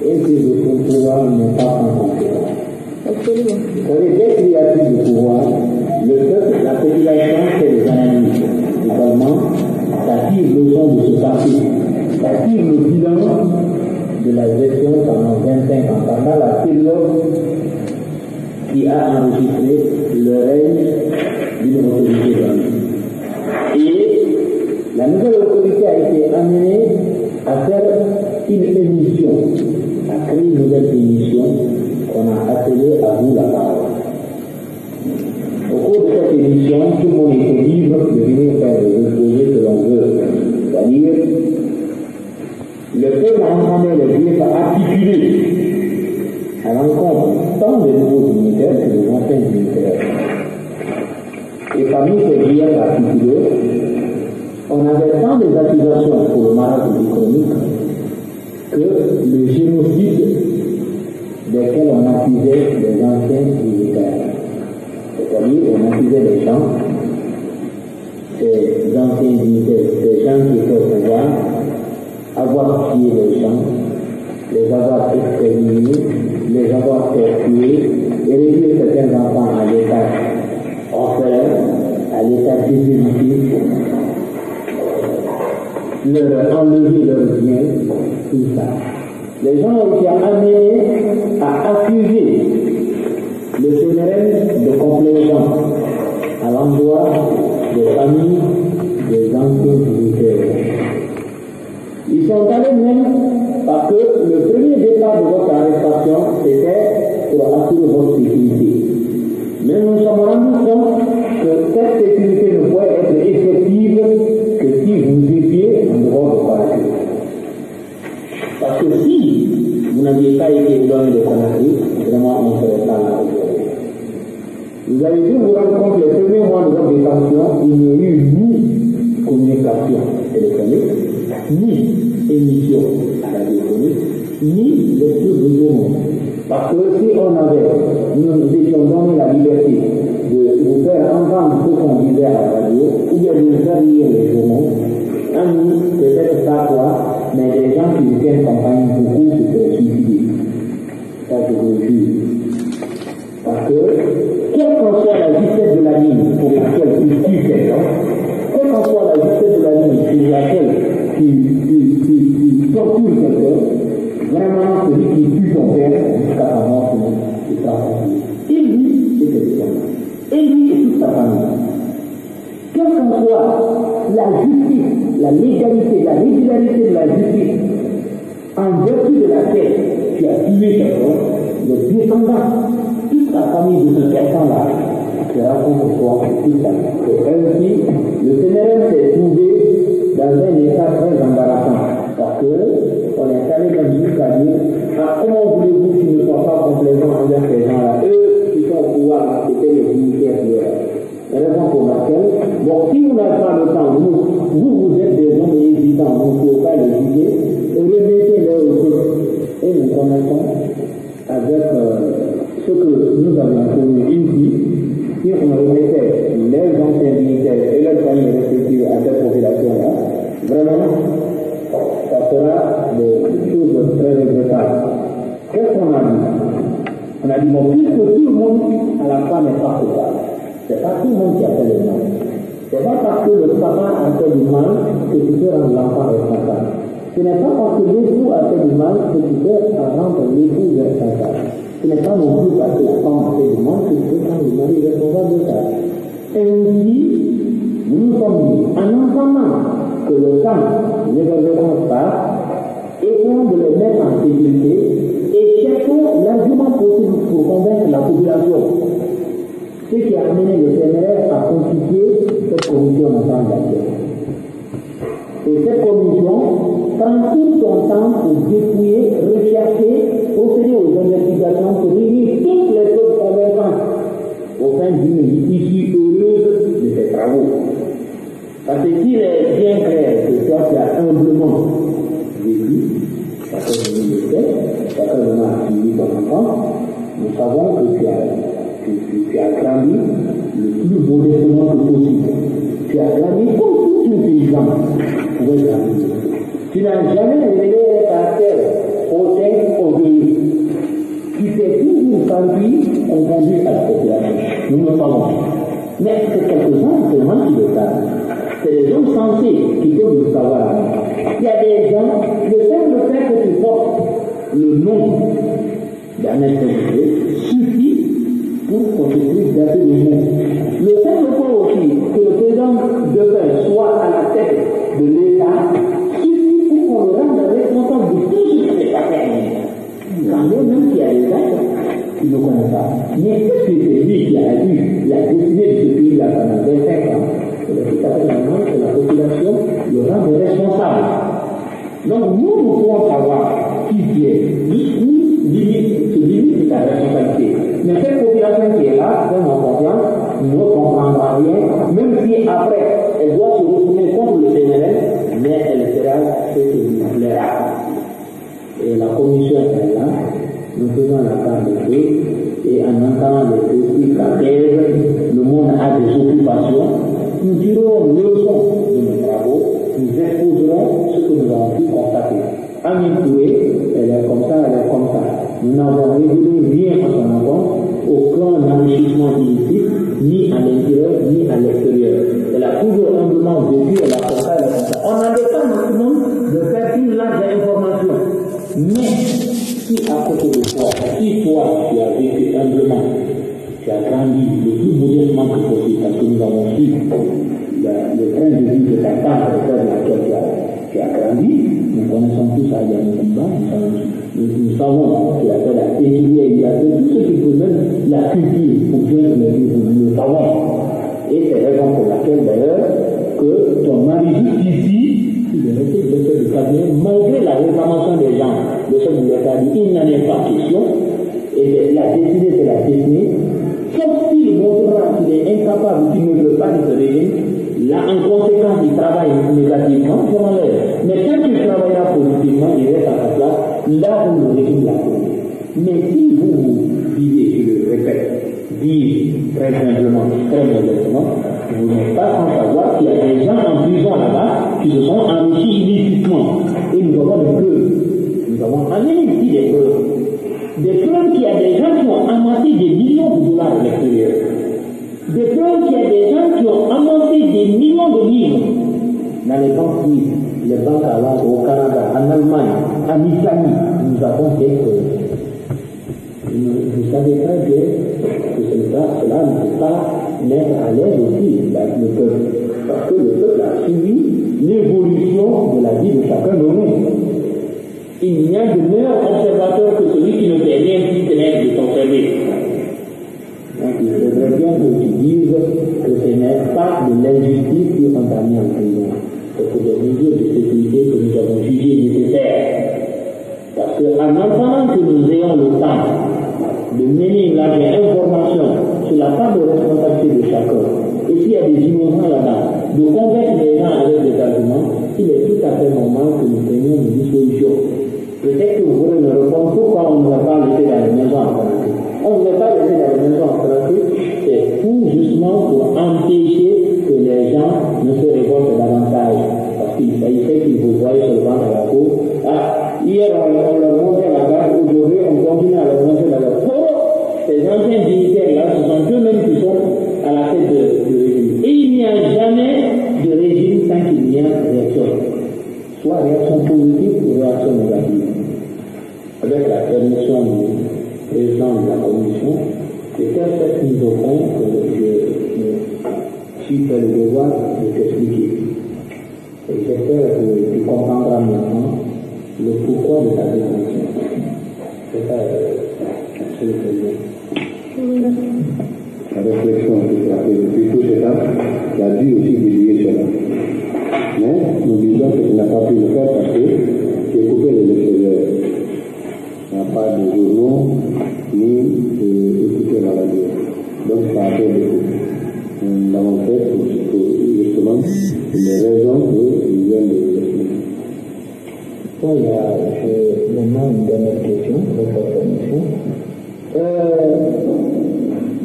et si le pouvoir n'est pas en concurrence. Absolument. Dès qu'il y a prise du pouvoir, le peuple, la population, c'est les analyses. Notamment, ça tire le son de ce parti, ça tire le bilan de la gestion pendant vingt-cinq ans, pendant la période qui a enregistré le règne d'une autorité dans le pays. Et la nouvelle autorité a été amenée à faire une émission, à créer une nouvelle émission qu'on a appelée à vous la parole. Au cours de cette émission, tout le monde était libre de venir faire le projet que l'on veut. C'est-à-dire, le peuple ensemble le vieux à articuler à l'encontre tant des nouveaux dignitaires que des anciens dignitaires. Et parmi ces vieux articulés, on avait tant des accusations pour le marasme économique que le génocide desquels on accusait les anciens dignitaires. C'est-à-dire qu'on accusait les gens, ces anciens dignitaires, ces gens qui étaient au pouvoir, avoir tué les gens, les avoir exterminés, les avoir torturés, élever certains enfants à l'état orphelin, à l'état définitif, leur enlever leurs biens, tout ça. Les gens ont été amenés à accuser le C N R D de complaisance à l'endroit des familles des anciens militaires. Ils sont allés même parce que le premier départ de votre arrestation, c'était pour assurer votre sécurité. Mais nous nous sommes rendus compte que cette sécurité ne pourrait être effective que si vous étiez en droit de partir. Parce que si vous n'aviez pas été éloigné de Conakry, vraiment on ne serait pas là. Vous avez dû vous rendre compte que les premiers mois de votre détention, il n'y a eu ni communication téléphonique, ni émission à la téléphonique, ni lecture de journaux. Parce que si on avait, nous nous étions donné la liberté de vous faire entendre ce qu'on disait à la radio, ou bien de nous faire lire les journaux, un nous, peut-être pas quoi, mais des gens qui nous tiennent campagne beaucoup se feraient suicider. Ça, je vous le jure. Parce que, quelle qu'en soit la vitesse de la ligne pour laquelle tu tues quelqu'un, quelle qu'en soit la vitesse de la ligne pour laquelle tu tortures quelqu'un, vraiment celui qui tue ton père jusqu'à ta mort, c'est ta famille. Et lui, c'est quelqu'un. Et lui, c'est toute ta famille. Quelle qu'en soit la justice, la légalité, la régularité de la justice, en vertu de laquelle tu as tué quelqu'un, le descendant, toute la famille de ce personne-là sera contre toi toute la vie. Et ainsi, le C N R D s'est trouvé dans un état très embarrassant. Parce qu'on est allé dans une famille. Ah, comment voulez-vous qu'ils ne soient pas complaisants envers ces gens-là? Eux, qui sont au pouvoir, c'était les militaires hier. C'est la raison pour laquelle, bon, si vous n'avez pas le temps, vous, vous, vous êtes des hommes hésitants, vous ne pouvez pas les ce que nous avions connu ici, si on remettait les anciens militaires et leurs familles respectives à cette population-là, vraiment, ça sera des choses très regrettables. Qu'est-ce qu'on a dit? On a dit, bon, puisque tout le monde à la fin n'est pas coupable, c'est pas tout le monde qui a fait le mal. C'est pas parce que le papa a fait du mal que tu peux rendre l'enfant responsable. Ce n'est pas parce que l'époux a fait du mal que tu peux rendre l'époux responsable. Ce n'est pas non plus parce que la femme a fait du mal que tu peux rendre le mari responsable de ça. Ainsi, nous nous sommes dit, en entendant que le temps ne reverra pas, essayons de le mettre en sécurité et cherchons l'argument possible pour convaincre la population. Ce qui a amené le C N R D à constituer cette commission d'ensemble d'action. Et cette commission prend tout son temps pour dépouiller, rechercher, procéder aux investigations pour réunir toutes les causes convaincantes au sein d'une justice heureuse de ses travaux. Parce qu'il est bien clair que toi tu as humblement vécu, parce que nous le faisons, parce que nous avons suivi ton enfant, nous savons que tu as. Tu as grandi le plus modestement possible. Tu as grandi comme toute une paysane. Tu n'as jamais révélé un caractère hautain obéi. Tu t'es toujours senti confondu à la population. Nous le savons. Mais c'est quelque chose seulement qui le savent. C'est les gens sensés qui peuvent le savoir. Il y a des gens, le simple fait que tu portes le nom d'un intellectuel suffit pour qu'on se puisse gâter le monde. Le simple point aussi que le président demain soit à la tête de l'État suffit pour qu'on le rende responsable de tout ce qui s'est passé. Quand même qu'il y a des actes, il ne connaît pas. Mais est-ce que c'est lui qui a eu la destinée de ce pays-là pendant vingt-cinq ans? C'est à maintenant que la population le rende responsable. Donc nous, nous pouvons savoir qui qui est, où se limite sa responsabilité. Mais cette population qui est là, dans mon confiance, ne comprendra rien, même si après, elle doit se retourner contre le C N R D, mais elle sera ce qui lui plaira. Et la commission est là, nous faisons la part de Dieu, et en entendant les politiques à terre, le monde a des occupations, nous dirons les leçons de nos travaux, nous exposerons ce que nous avons pu constater. Aminata Touré, elle est comme ça, elle est comme ça. Nous n'avons réglé rien à son enfant, aucun enrichissement illicite, ni à l'intérieur, ni à l'extérieur. Elle a toujours humblement vécu, elle a fait ça, elle a fait ça. On n'avait pas maintenant de faire une large information. Mais, si à côté de toi, si toi, tu as vécu humblement, tu as grandi le plus modestement que possible, parce que nous avons su le train de vie de ta part, de laquelle tu as. Tu as grandi, nous connaissons tous à Mungumba, nous savons que tu as fait la télier, il y a fait tout ce qui concerne la culture pour bien le vivre, nous le savons. Et c'est la raison pour laquelle d'ailleurs que ton mari ici, il est resté le chef de cabinet, malgré la réclamation des gens, le chef de cabinet, il n'en est pas question, et la destinée c'est la destinée, sauf s'il montrera qu'il est incapable, qu'il ne veut pas de se réveiller. Là, en conséquence, il travaille négativement, je m'enlève. Mais quand il travaillera positivement, il reste à sa place, là où le régime l'a connu. Mais si vous vivez, je le répète, vivez très simplement, très modestement, vous n'êtes pas sans savoir qu'il y a des gens en prison là-bas qui se sont enrichis illicitement. Et nous avons des preuves. Nous avons amené ici des preuves. Des preuves qu'il y a des gens qui ont amassé des millions de dollars à l'extérieur. Des preuves qu'il y a des gens qui ont amassé des millions de livres dans les banques suisses, les banques à Londres, au Canada, en Allemagne, en Italie, nous avons des preuves. Vous savez très bien que cela ne peut pas mettre à l'aise aussi le peuple, parce que le peuple a suivi l'évolution de la vie de chacun de nous. Il n'y a de meilleur observateur que celui qui ne fait rien si ténèbres de son service. Donc il faudrait bien que tu dises que ce n'est pas de l'injustice qui sont amenés en prison. C'est pour des mesures de sécurité que nous avons jugées nécessaires. Parce qu'en attendant que nous ayons le temps de mener une large information sur la part de responsabilité de chacun, et s'il y a des innocents là-bas, de convaincre les gens avec des arguments, il est tout à fait normal que nous prenions une solution. Peut-être que vous pourrez me répondre pourquoi on ne va pas laisser dans les maisons en France. On ne veut pas donner la révolution en pratique, c'est tout justement pour empêcher que les gens ne se révoltent davantage. Parce qu'il fait qu'ils vous voient se vendre à la peau. Ah, hier on, on leur montre la garde, aujourd'hui on continue à leur montrer la garde. Oh, ces anciens militaires là, ce sont eux-mêmes qui sont à la tête du régime. Et il n'y a jamais de régime sans qu'il y ait réaction. Soit réaction politique ou réaction négative. Avec la permission du président de la commission, c'est cette mise au point que je suis fait le devoir de t'expliquer. Et j'espère que tu comprendras maintenant le pourquoi de ta démission. C'est ça, c'est le président. La réflexion qui a fait depuis tout cet temps, tu as dû aussi délier cela. Mais nous disons que tu n'as pas pu le faire parce que tu as coupé les lecteurs. Il n'y a pas de journaux ni d'écouter la radio. Donc ça a fait beaucoup. Nous l'avons fait pour, pour justement les raisons qu'ils viennent de l'expliquer. Bon, il y a maintenant une dernière question de cette commission. Euh,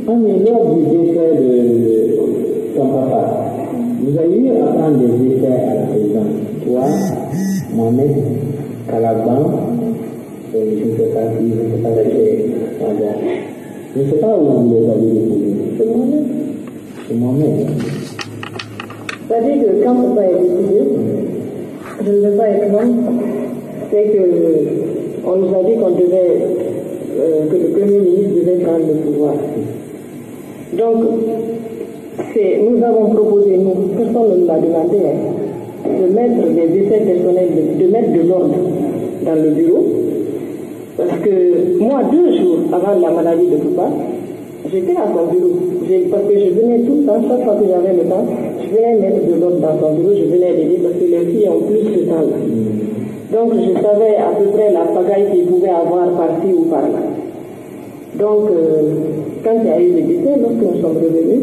en lors du décès de ton papa, vous avez eu à prendre des décès à la présidence. Toi, Mohamed, Calaban, je ne sais pas si je ne sais pas laquelle. Je ne sais pas où on les a déposés. C'est moi-même. C'est moi-même. C'est-à-dire que quand on ne peut pas expliquer, je ne veux pas être long, c'est qu'on nous a dit qu'on devait, euh, que le Premier ministre devait prendre le pouvoir. Donc, nous avons proposé, nous, personne ne l'a demandé, hein, de mettre des essais personnels, de, de mettre de l'ordre dans le bureau. Parce que moi, deux jours avant la maladie de papa, j'étais à son bureau. Parce que je venais tout le temps, chaque fois que j'avais le temps, je venais mettre de l'ordre dans son bureau, je venais l'aider parce que les filles ont plus ce temps-là. Donc je savais à peu près la pagaille qu'ils pouvaient avoir par-ci ou par-là. Donc euh, quand il y a eu le décès, lorsque nous sommes revenus,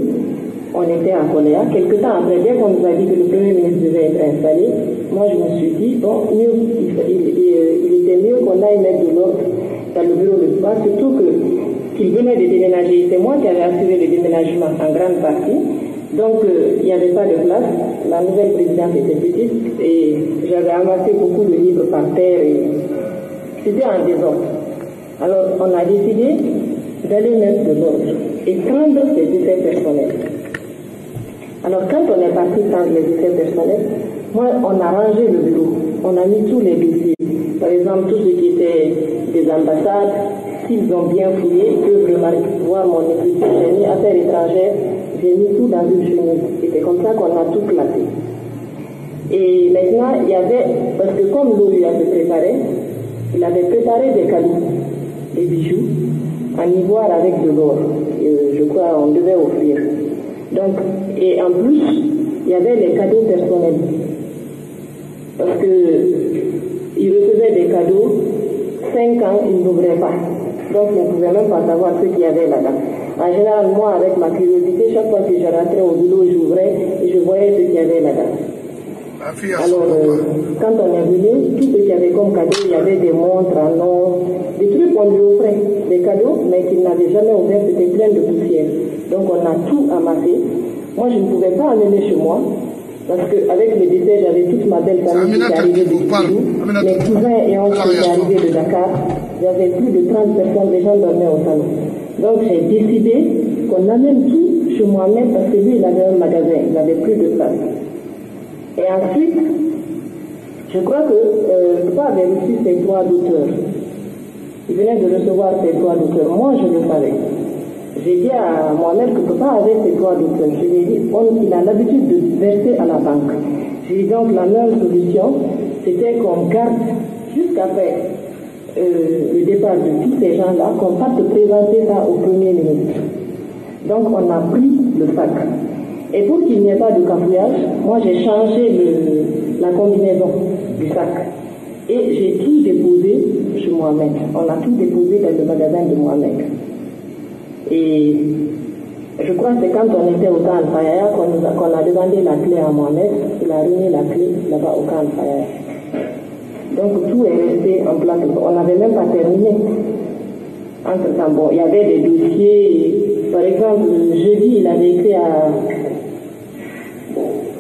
on était à Coléa. Quelque temps après, dès qu'on nous a dit que le Premier ministre devait être installé, moi je me suis dit, bon, mieux, il, il, il, il était mieux qu'on aille mettre de l'ordre dans le bureau de pouvoir, surtout qu'il venait de déménager. C'est moi qui avais assuré le déménagement en grande partie. Donc euh, il n'y avait pas de place. La nouvelle présidente était petite et j'avais amassé beaucoup de livres par terre. Et c'était en désordre. Alors on a décidé d'aller mettre de l'ordre et prendre ses décès personnels. Alors quand on est parti prendre les décès personnels, moi on a rangé le bureau, on a mis tous les dossiers. Par exemple, tous ceux qui étaient des ambassades, s'ils ont bien fouillé, ils peuvent remarquer, voir mon écriture, j'ai mis affaires étrangères, j'ai mis tout dans une chemise. C'était comme ça qu'on a tout classé. Et maintenant, il y avait, parce que comme l'O U avait préparé, il avait préparé des cadeaux, des bijoux, en ivoire avec de l'or. Euh, je crois qu'on devait offrir. Donc, et en plus, il y avait les cadeaux personnels. Parce qu'ils recevaient des cadeaux, cinq ans, ils n'ouvraient pas. Donc, ils ne pouvaient même pas savoir ce qu'il y avait là-dedans. En général, moi, avec ma curiosité, chaque fois que je rentrais au boulot, j'ouvrais et je voyais ce qu'il y avait là-dedans. Alors, euh, quand on est venu, tout ce qu'il y avait comme cadeau, il y avait des montres en or, des trucs qu'on lui offrait, des cadeaux, mais qu'il n'avait jamais ouvert, c'était plein de poussière. Donc on a tout amassé. Moi, je ne pouvais pas amener chez moi, parce qu'avec le décès, j'avais toute ma belle famille qui arrivait de Kidou, mes cousins et oncles qui arrivaient de Dakar. J'avais plus de trente personnes, les gens dormaient au salon. Donc j'ai décidé qu'on amène tout chez moi-même, parce que lui, il avait un magasin, il n'avait plus de place. Et ensuite, je crois que euh, le papa avait reçu ses droits d'auteur. Il venait de recevoir ses droits d'auteur. Moi, je le savais. J'ai dit à Mohamed que papa avait ses droits d'auteur. Je lui ai dit, on, il a l'habitude de verser à la banque. J'ai dit donc la meilleure solution, c'était qu'on garde jusqu'après euh, le départ de tous ces gens-là, qu'on fasse présenter ça au Premier ministre. Donc on a pris le sac. Et pour qu'il n'y ait pas de cafouillage, moi j'ai changé le, la combinaison du sac. Et j'ai tout déposé chez Mohamed. On a tout déposé dans le magasin de Mohamed. Et je crois que c'est quand on était au camp Alpha qu'on qu'on a demandé la clé à Mohamed, il a remis la clé là-bas au camp Alpha. Donc tout est resté en place. On n'avait même pas terminé. entre-temps, bon, il y avait des dossiers, par exemple, jeudi, il avait écrit à,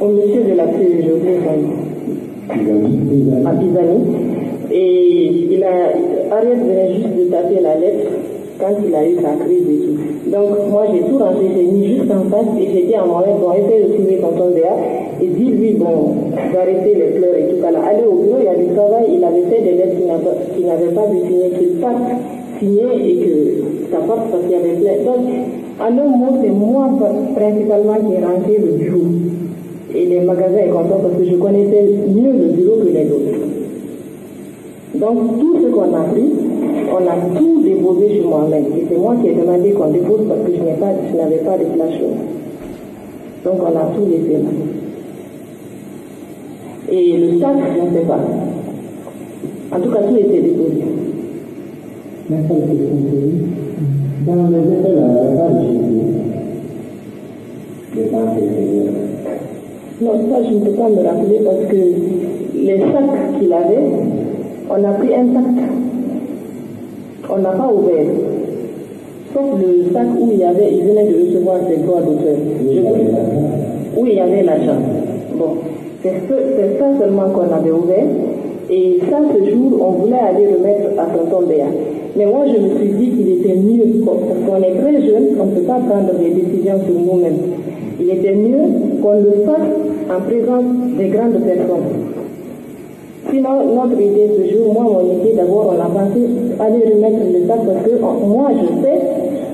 au monsieur de la P D G, à Pisani, et il a, Ariel venait juste de taper la lettre quand il a eu sa crise et tout. Donc, moi, j'ai tout rentré, j'ai mis juste en face, et j'ai dit à mon rêve, bon, essaye de trouver tonton Béa, et dis-lui, bon, d'arrêter les pleurs et tout. Alors, aller au bureau, il y a du travail, il avait fait des lettres qu'il n'avait pas dû signer, qu'il parte signer et que ça parte parce qu'il y avait plein. Donc, à un moment, c'est moi, principalement, qui ai rentré le bureau. Et les magasins sont contents parce que je connaissais mieux le bureau que les autres. Donc, tout ce qu'on a pris, on a tout déposé chez moi-même. Et c'est moi qui ai demandé qu'on dépose parce que je n'avais pas, je n'avais pas de flash. Donc, on a tout laissé là. Et le sac, je ne sais pas. En tout cas, tout était déposé. Dans les effets, la page, je ne sais pas. Non, ça, je ne peux pas me rappeler parce que les sacs qu'il avait, on a pris un sac. On n'a pas ouvert. Sauf le sac où il y avait, il venait de recevoir ses droits d'auteur. Où il y avait l'argent. Bon. C'est ce, ça seulement qu'on avait ouvert. Et ça, ce jour, on voulait aller remettre à tonton Béa. Mais moi, je me suis dit qu'il était mieux, parce qu'on est très jeune, on ne peut pas prendre des décisions sur nous-mêmes. Il était mieux qu'on le fasse en présence des grandes personnes. Sinon, notre idée ce jour, moi, mon idée d'abord, on a pensé aller remettre le sac, parce que moi, je sais,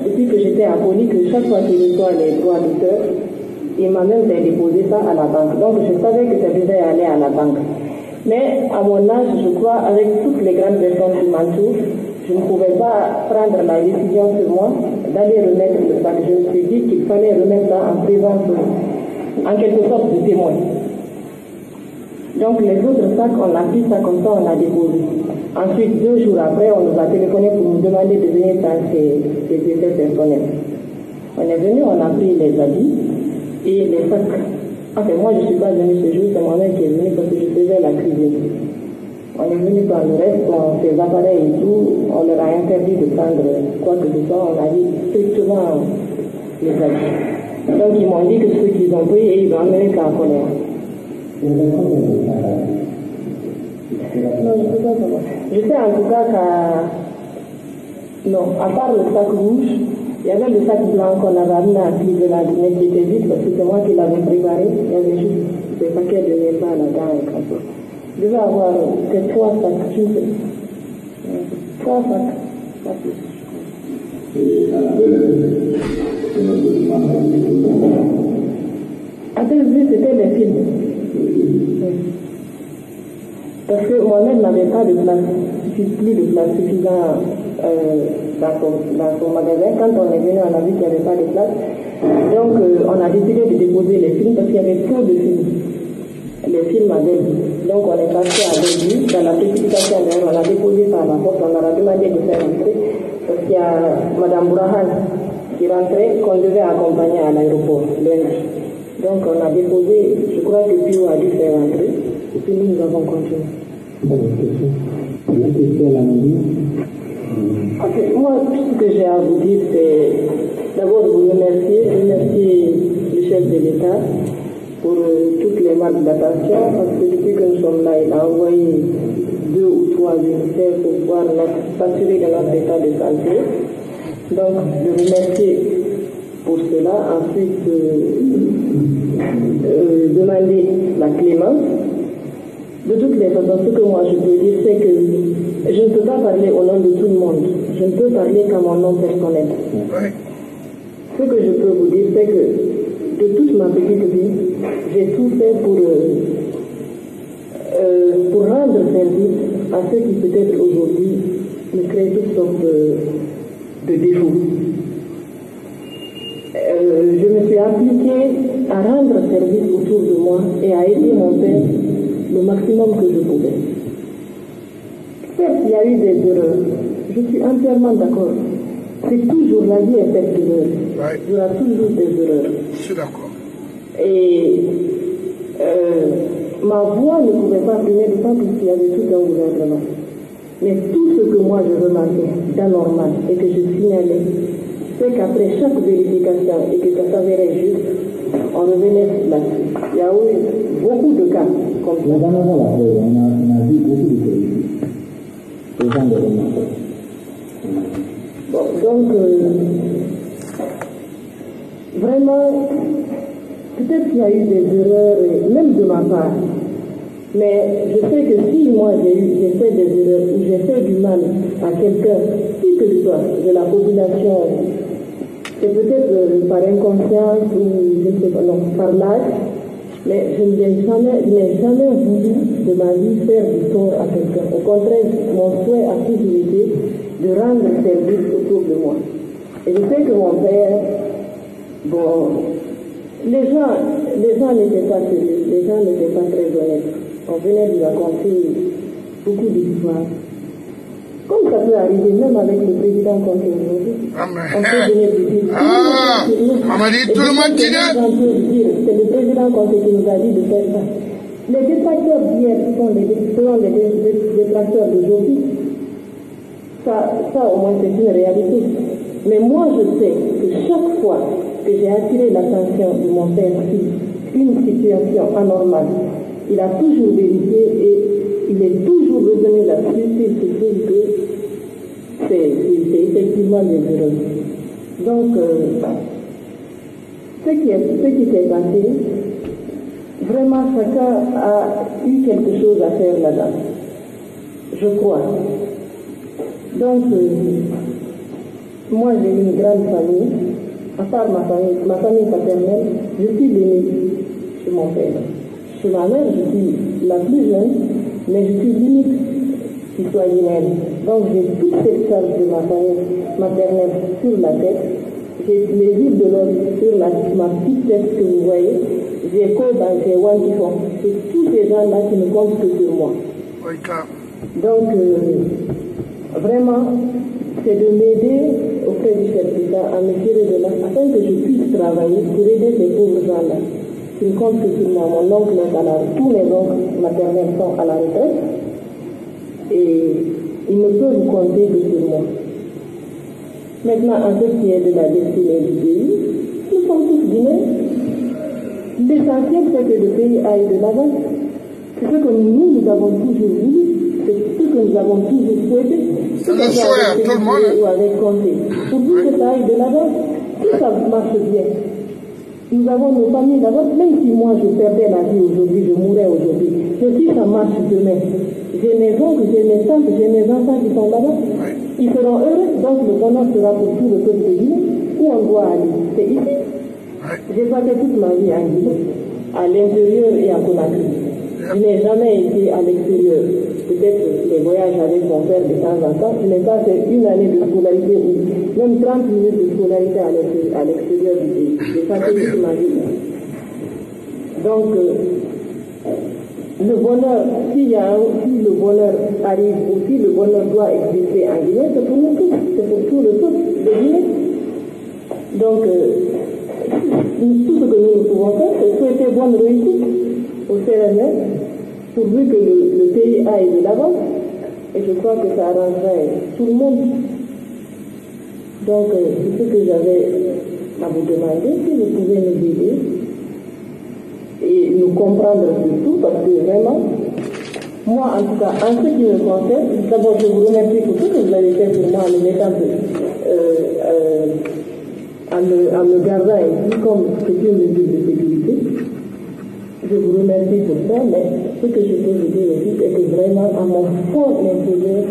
depuis que j'étais à Poli, que chaque fois qu'il reçoit les droits d'auteur, il m'a même fait déposer ça à la banque. Donc, je savais que ça devait aller à la banque. Mais à mon âge, je crois, avec toutes les grandes personnes qui m'entourent, je ne pouvais pas prendre la décision sur moi d'aller remettre le sac. Je me suis dit qu'il fallait remettre ça en présence, en quelque sorte, du témoin. Donc les autres sacs, on a pris ça comme ça, on a déposé. Ensuite, deux jours après, on nous a téléphoné pour nous demander de venir dans ces effets personnels. On est venu, on a pris les habits et les sacs. Enfin, moi, je ne suis pas venue ce jour, c'est moi-même qui est venue parce que je faisais la cuisine. On est venu par le reste, on, ces appareils et tout, on leur a interdit de prendre quoi que ce soit, on a dit strictement les habits. Donc, ils m'ont dit que ceux qu'ils ont pris, et ils ont amené qu'à colère. Non, je ne sais pas comment. Je sais en tout cas qu'à... Non, à part le sac rouge, il y avait le sac blanc qu'on avait amené à pied de la Guinée qui était vide parce que c'est moi qui l'avais préparé. Il y avait juste des paquets de mémoire là-dedans et comme ça. Je devais avoir ces trois sacs, je sais. Trois sacs, pas plus. À tel vu, c'était des films. Parce que moi-même n'avait pas de place, plus de place suffisante. Euh, Dans son, dans son magasin, quand on est venu, on a vu qu'il n'y avait pas de place. Donc, euh, on a décidé de déposer les films parce qu'il y avait peu de films. Les films avaient vu. Donc, on est passé à Belgique, dans la précipitation d'ailleurs, on a déposé par la porte, on leur a demandé de faire entrer parce qu'il y a Mme Bourahan qui rentrait, qu'on devait accompagner à l'aéroport lundi. Donc, on a déposé, je crois que Pio a dû faire entrer, et puis nous, nous avons continué. Okay, moi, tout ce que j'ai à vous dire, c'est d'abord vous remercier, remercier le chef de l'État pour euh, toutes les marques d'attention, parce que depuis que nous sommes là, il a envoyé deux ou trois ministères pour pouvoir s'assurer de notre état de santé. Donc, je vous remercie pour cela. Ensuite, euh, euh, demander la clémence. De toutes les façons, ce que moi je peux dire, c'est que je ne peux pas parler au nom de tout le monde. Je ne peux parler qu'à mon nom personnel. Ouais. Ce que je peux vous dire, c'est que de toute ma petite vie, j'ai tout fait pour, euh, euh, pour rendre service à ceux qui peut-être aujourd'hui me créent toutes sortes de, de défauts. Euh, je me suis appliquée à rendre service autour de moi et à aider mon père le maximum que je pouvais. Certes, il y a eu des erreurs. Je suis entièrement d'accord. C'est toujours la vie est faite d'erreurs. Il y aura toujours des erreurs. Je suis d'accord. Et euh, ma voix ne pouvait pas primer de temps puisqu'il y avait tout un gouvernement. Mais tout ce que moi je remarquais d'anormal et que je signalais, c'est qu'après chaque vérification et que ça s'avérait juste, on revenait là-dessus. Il y a eu beaucoup de cas comme ça. Madame, voilà, on a, on a vu beaucoup de choses. Les gens de remarquer. Bon, donc, euh, vraiment, peut-être qu'il y a eu des erreurs, même de ma part. Mais je sais que si moi j'ai fait des erreurs ou j'ai fait du mal à quelqu'un, qui que ce soit de la population, c'est peut-être euh, par inconscience ou je ne sais pas, non, par l'âge, mais je n'ai jamais, jamais voulu de ma vie faire du tort à quelqu'un. Au contraire, mon souhait a toujours été de rendre service autour de moi. Et je sais que mon père, bon, les gens, les gens n'étaient pas sérieux, les gens n'étaient pas très honnêtes. On venait de raconter beaucoup d'histoires. Comme ça peut arriver même avec le président qu'on est aujourd'hui. On peut venir de dire, ah, tout le monde dit, c'est le président qu'on qui nous a dit de faire ça. Les détracteurs d'hier sont les détracteurs d'aujourd'hui. Ça, ça au moins c'est une réalité. Mais moi je sais que chaque fois que j'ai attiré l'attention de mon père sur une situation anormale, il a toujours vérifié et il est toujours revenu là-dessus s'il se trouve que c'est effectivement des erreurs. Donc, euh, ce qui s'est passé, vraiment chacun a eu quelque chose à faire là-dedans, je crois. Donc, euh, moi j'ai une grande famille, à part ma famille, ma famille paternelle, je suis l'aîné chez mon père. Chez ma mère, je suis la plus jeune, mais je suis l'unique citoyenne. Donc j'ai toute cette charge de ma famille maternelle sur la tête, j'ai les villes de l'homme sur la, ma petite tête que vous voyez, j'ai Koba, j'ai Wangifon, c'est tous ces gens-là qui ne comptent que sur moi. Donc, euh, vraiment, c'est de m'aider auprès du chef d'État à me tirer de là, afin que je puisse travailler pour aider ces pauvres gens-là. Il compte que tout moi, mon oncle est à la retraite, tous mes oncles maternels sont à la retraite et ils ne peuvent compter que sur moi. Maintenant, en ce qui est de la destinée du pays, nous sommes tous guinéens. L'essentiel, c'est que le pays aille de l'avant. C'est ce que nous, nous avons toujours voulu, c'est ce que nous avons toujours souhaité. C'est le souhait à tout le monde. Ou avec compté. Pour nous, que ça aille de l'avant, tout ça marche bien. Nous avons nos familles d'abord, même si moi je perdais la vie aujourd'hui, je mourrais aujourd'hui. Je suis en marche demain. J'ai mes oncles, j'ai mes tantes, j'ai mes enfants qui sont là-bas. Ils seront heureux, donc le bonheur sera pour tout le peuple de Guinée. Où on doit aller, c'est ici. J'ai passé toute ma vie en Guinée, à l'intérieur et à Conakry. Je n'ai jamais été à l'extérieur. Peut-être les voyages avec mon père de temps en temps, mais ça c'est une année de scolarité ou même trente minutes de scolarité à l'extérieur du pays. C'est ça que je m'imagine. Donc, euh, le bonheur, s'il y a un, si le bonheur arrive ou si le bonheur doit exister en Guinée, c'est pour nous tous, c'est pour tout le peuple de Guinée. Donc, euh, tout ce que nous pouvons faire, c'est souhaiter bonne réussite au C N R D. Pourvu que le, le pays aille de l'avant, et je crois que ça arrangerait tout le monde. Donc, euh, c'est ce que j'avais à vous demander, si vous pouvez nous aider et nous comprendre surtout, parce que vraiment, moi en tout cas, en ce qui me concerne, d'abord je vous remercie pour tout ce que vous avez fait pour moi en me mettant de, euh, euh, en, me, en me gardant ici comme c'est une mesure de sécurité. Je vous remercie pour ça, mais ce que je peux vous dire aussi, c'est que vraiment, à mon fond intérieur,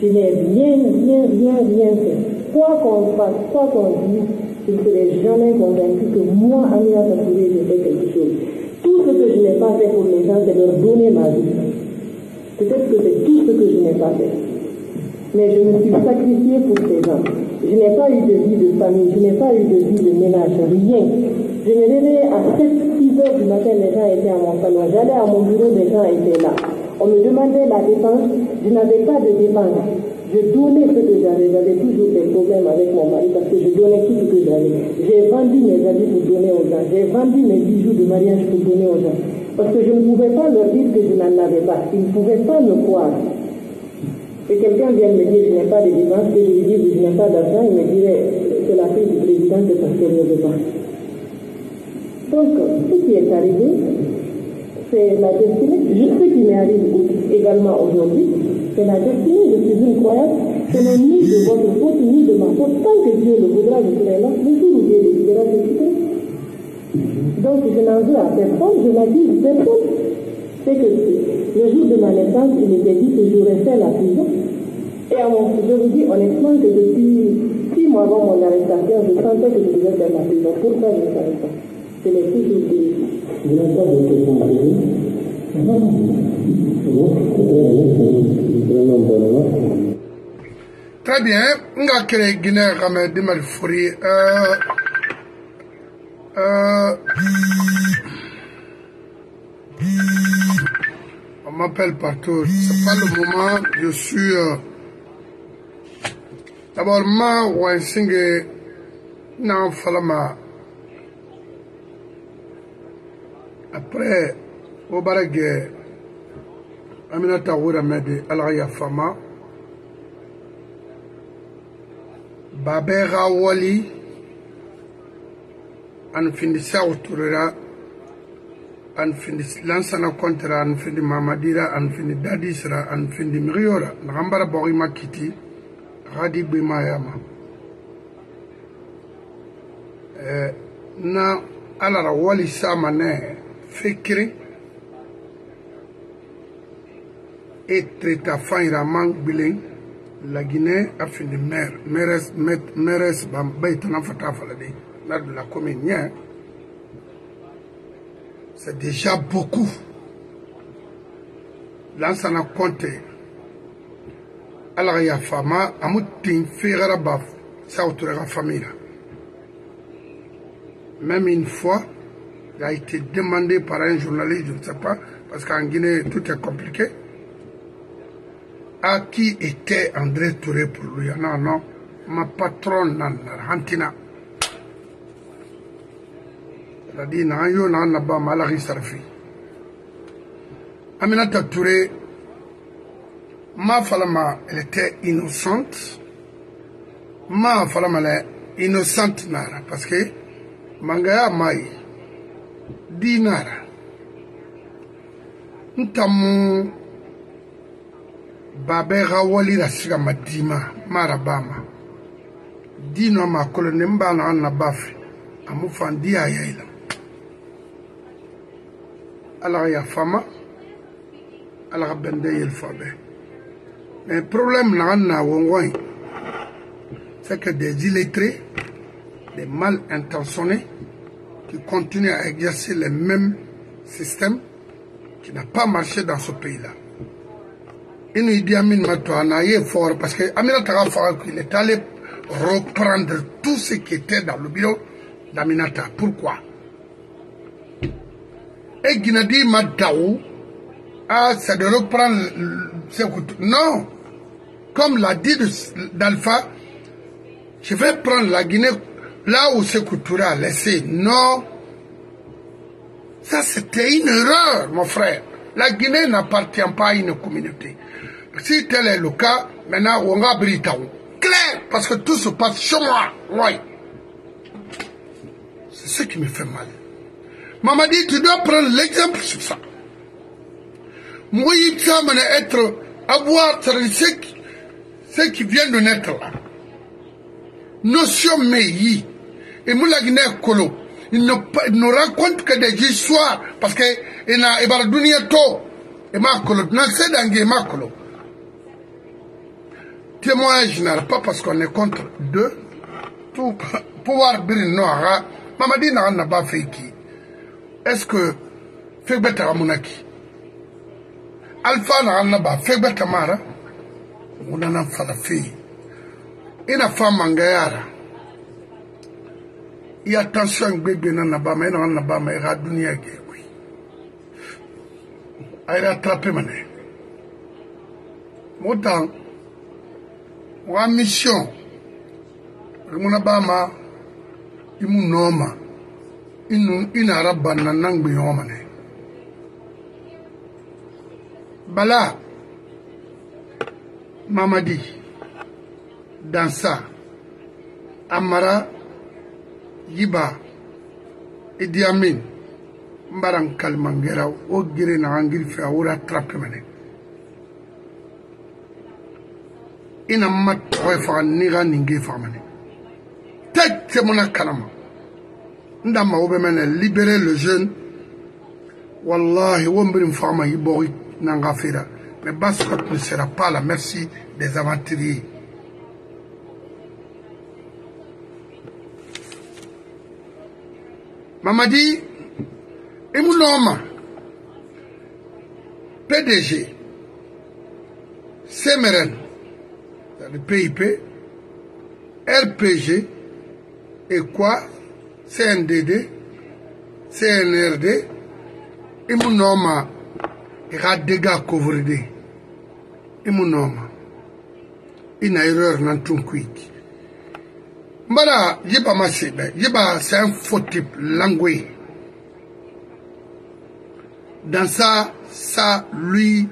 je n'ai rien, rien, rien, rien fait. Quoi qu'on fasse, quoi qu'on dise, je ne serai jamais convaincu que moi, Aminata Touré, j'ai fait quelque chose. Tout ce que je n'ai pas fait pour les gens, c'est leur donner ma vie. Peut-être que c'est tout ce que je n'ai pas fait. Mais je me suis sacrifiée pour ces gens. Je n'ai pas eu de vie de famille, je n'ai pas eu de vie de ménage, rien. Je me réveillais à sept, six heures du matin, les gens étaient à mon salon. J'allais à mon bureau, les gens étaient là. On me demandait la dépense, je n'avais pas de dépense. Je donnais ce que j'avais, j'avais toujours des problèmes avec mon mari parce que je donnais tout ce que j'avais. J'ai vendu mes habits pour donner aux gens, j'ai vendu mes bijoux de mariage pour donner aux gens. Parce que je ne pouvais pas leur dire que je n'en avais pas, ils ne pouvaient pas me croire. Si quelqu'un vient me dire je n'ai pas de dimanche, que je lui dis je n'ai pas d'argent, il me dirait c'est la fille du président de parce qu'elle ne veut pas. Donc ce qui est arrivé, c'est la destinée. Ce qui m'est arrivé également aujourd'hui, c'est la destinée. Je suis une croyante, ce n'est ni de votre faute ni de ma faute. Tant que Dieu le voudra, je serai là. Le jour où Dieu le voudra, je serai là. Donc je n'en veux à personne, je n'accuse personne. C'est que le jour de ma naissance, il était dit que j'aurais fait la prison. Et à mon, je vous dis honnêtement que depuis six mois avant mon arrestation, je sentais que je devais faire la prison. Pourquoi je ne savais pas? C'est les filles qui disent. Vous n'avez pas de question à poser? Non, non. Très bien. Ngakere Guinée Ramadi Malfouri. Euh. Euh. On m'appelle partout. C'est pas le moment. Je suis. Euh... D'abord, ma Wansingue Nan Falama. Après, au barrage, Aminata Touré m'a dit Alaya Fama. Babera Wali. An finissait autour de là. An finis lansana kontra an fini mamadira an fini dadisra an fini mriora ngambara borima kiti radi bimayama eh na alara wali samane fikri et treta faira mang bilen la Guinée a fini maire maires maires bambay tanafata falade na de la commune. C'est déjà beaucoup. Là, ça n'a compté. Alors, il y a Fama, Amoutin, Ferrabaf, ça autour de la famille. Même une fois, il a été demandé par un journaliste, je ne sais pas, parce qu'en Guinée, tout est compliqué. À qui était André Touré pour lui? Non, non, ma patronne, Hantina. C'est-à-dire, il y a un peu mal à risarfi. Aminata Touré, ma falama, elle était innocente. Ma falama, elle est innocente, nara, parce que mangaya mai, di nara. Ntamu babera wali rasiga madima, marabama. Di no ma kolonemba na anabafi, amufandi ayayla. Alors il y a Fama, alors il y a Bendé et Fabé. Mais le problème, c'est que des illettrés, des mal intentionnés, qui continuent à exercer le même système qui n'a pas marché dans ce pays-là. Il nous dit Amin Matouana est fort, parce que Aminata Fara qu'il est allé reprendre tout ce qui était dans le bureau d'Aminata. Pourquoi? Et qui n'a dit Madaou, ah, c'est de reprendre. Non! Comme l'a dit d'Alpha, je vais prendre la Guinée là où Sekou Touré a laissé. Non! Ça, c'était une erreur, mon frère. La Guinée n'appartient pas à une communauté. Si tel est le cas, maintenant, on va Britaou. Clair! Parce que tout se passe chez moi. Oui. C'est ce qui me fait mal. Mamadi, tu dois prendre l'exemple sur ça. Moi, il semble être, avoir ceux qui viennent de naître là. Notion Meyi. Et Moulagné Kolo, il ne raconte que des histoires parce que il n'a pas de temps. Et Marcolo, non, c'est d'Angué Marcolo. Témoignage n'a pas parce qu'on est contre deux. Tout pouvoir briller noir. Mamadi n'a pas fait qui. Est-ce que Fekbet Ramunaki Alpha Naranaba, Fekbet Amara, on en a fait la fille. Il a fait Mangayara. Il y a attention, bébé Nanaba, mais Nanaba, mais Radunia, oui. Il a attrapé Mané. Moutan, ou à mission, Ramunabama, il m'a nommé. Une arabe nanang biyomane. Bala, Mamadi, Dansa, Amara, Yiba, Idi Amin, Mbaran Kalmangera, Ogire na angiri fe awura trappe mane. Ina mat wefa niga ningi fa mane. Tet se mona kalama. Ndama obe mane libérer le jeune. Wallahi wombrim fama yibori nangafira. Mais Basse-Côte ne sera pas à la merci des aventuriers. Mamadi, et mon homme, P D G, C M R N, le P I P, R P G, et quoi, C N D D, C N R D, et mon homme, Radega Kovredé. Et mon homme, une erreur dans tout quick. Voilà, j'ai pas massé, j'ai pas, c'est un faux type langue. Dans ça, ça, lui,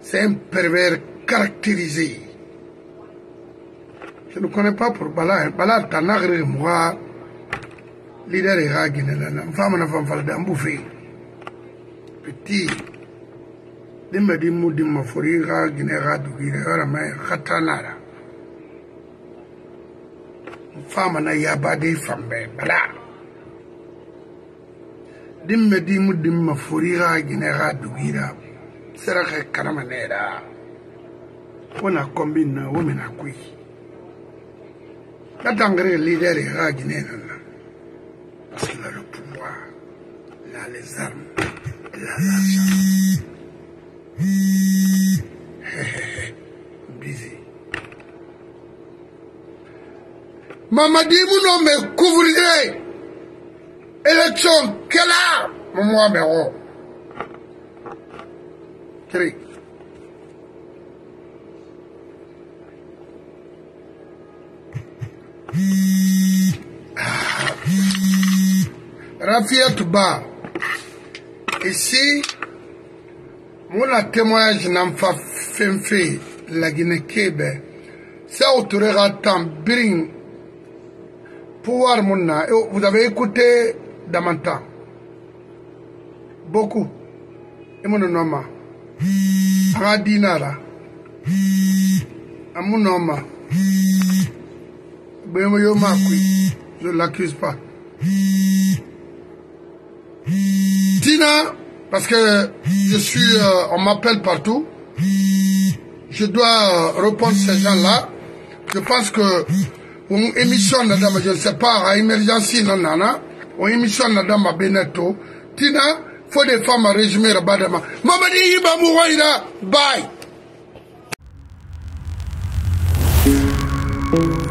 c'est un pervers caractérisé. Je ne connais pas pour Bala, Bala, t'en as rien, moi, leader est ragué, femme n'a pas fallu d'en bouffer. Petit. Dima di mu di ma fori ga gine ga dugire ara mai khatanara fama na ya badi fambe bala dima di mu di ma fori ga gine ga dugira sera ka karama nera wona combine womena kui la tangre leader ga gine nana parce qu'il a le pouvoir, il a les armes, il a l'argent. Mamadi, vous non me couvrirez. Élection, quelle heure? Moi, mais oh. Tri. Rafiat Ba. Ici. Mon témoignage n'a pas fait la Guinée-Québec. C'est autoritaire, bring pouvoir mon na. Vous avez écouté Damanta. Beaucoup. Et mon nom. Radinara. A mon nom. Je ne l'accuse pas. Tina. Parce que je suis, euh, on m'appelle partout. Je dois euh, répondre à ces gens-là. Je pense que une émission, je ne sais pas, à émergence, nanana, une émission, madame Benetto, Tina, faut des femmes à résumer, badama. Mamadi Iba Mouroïda, bye.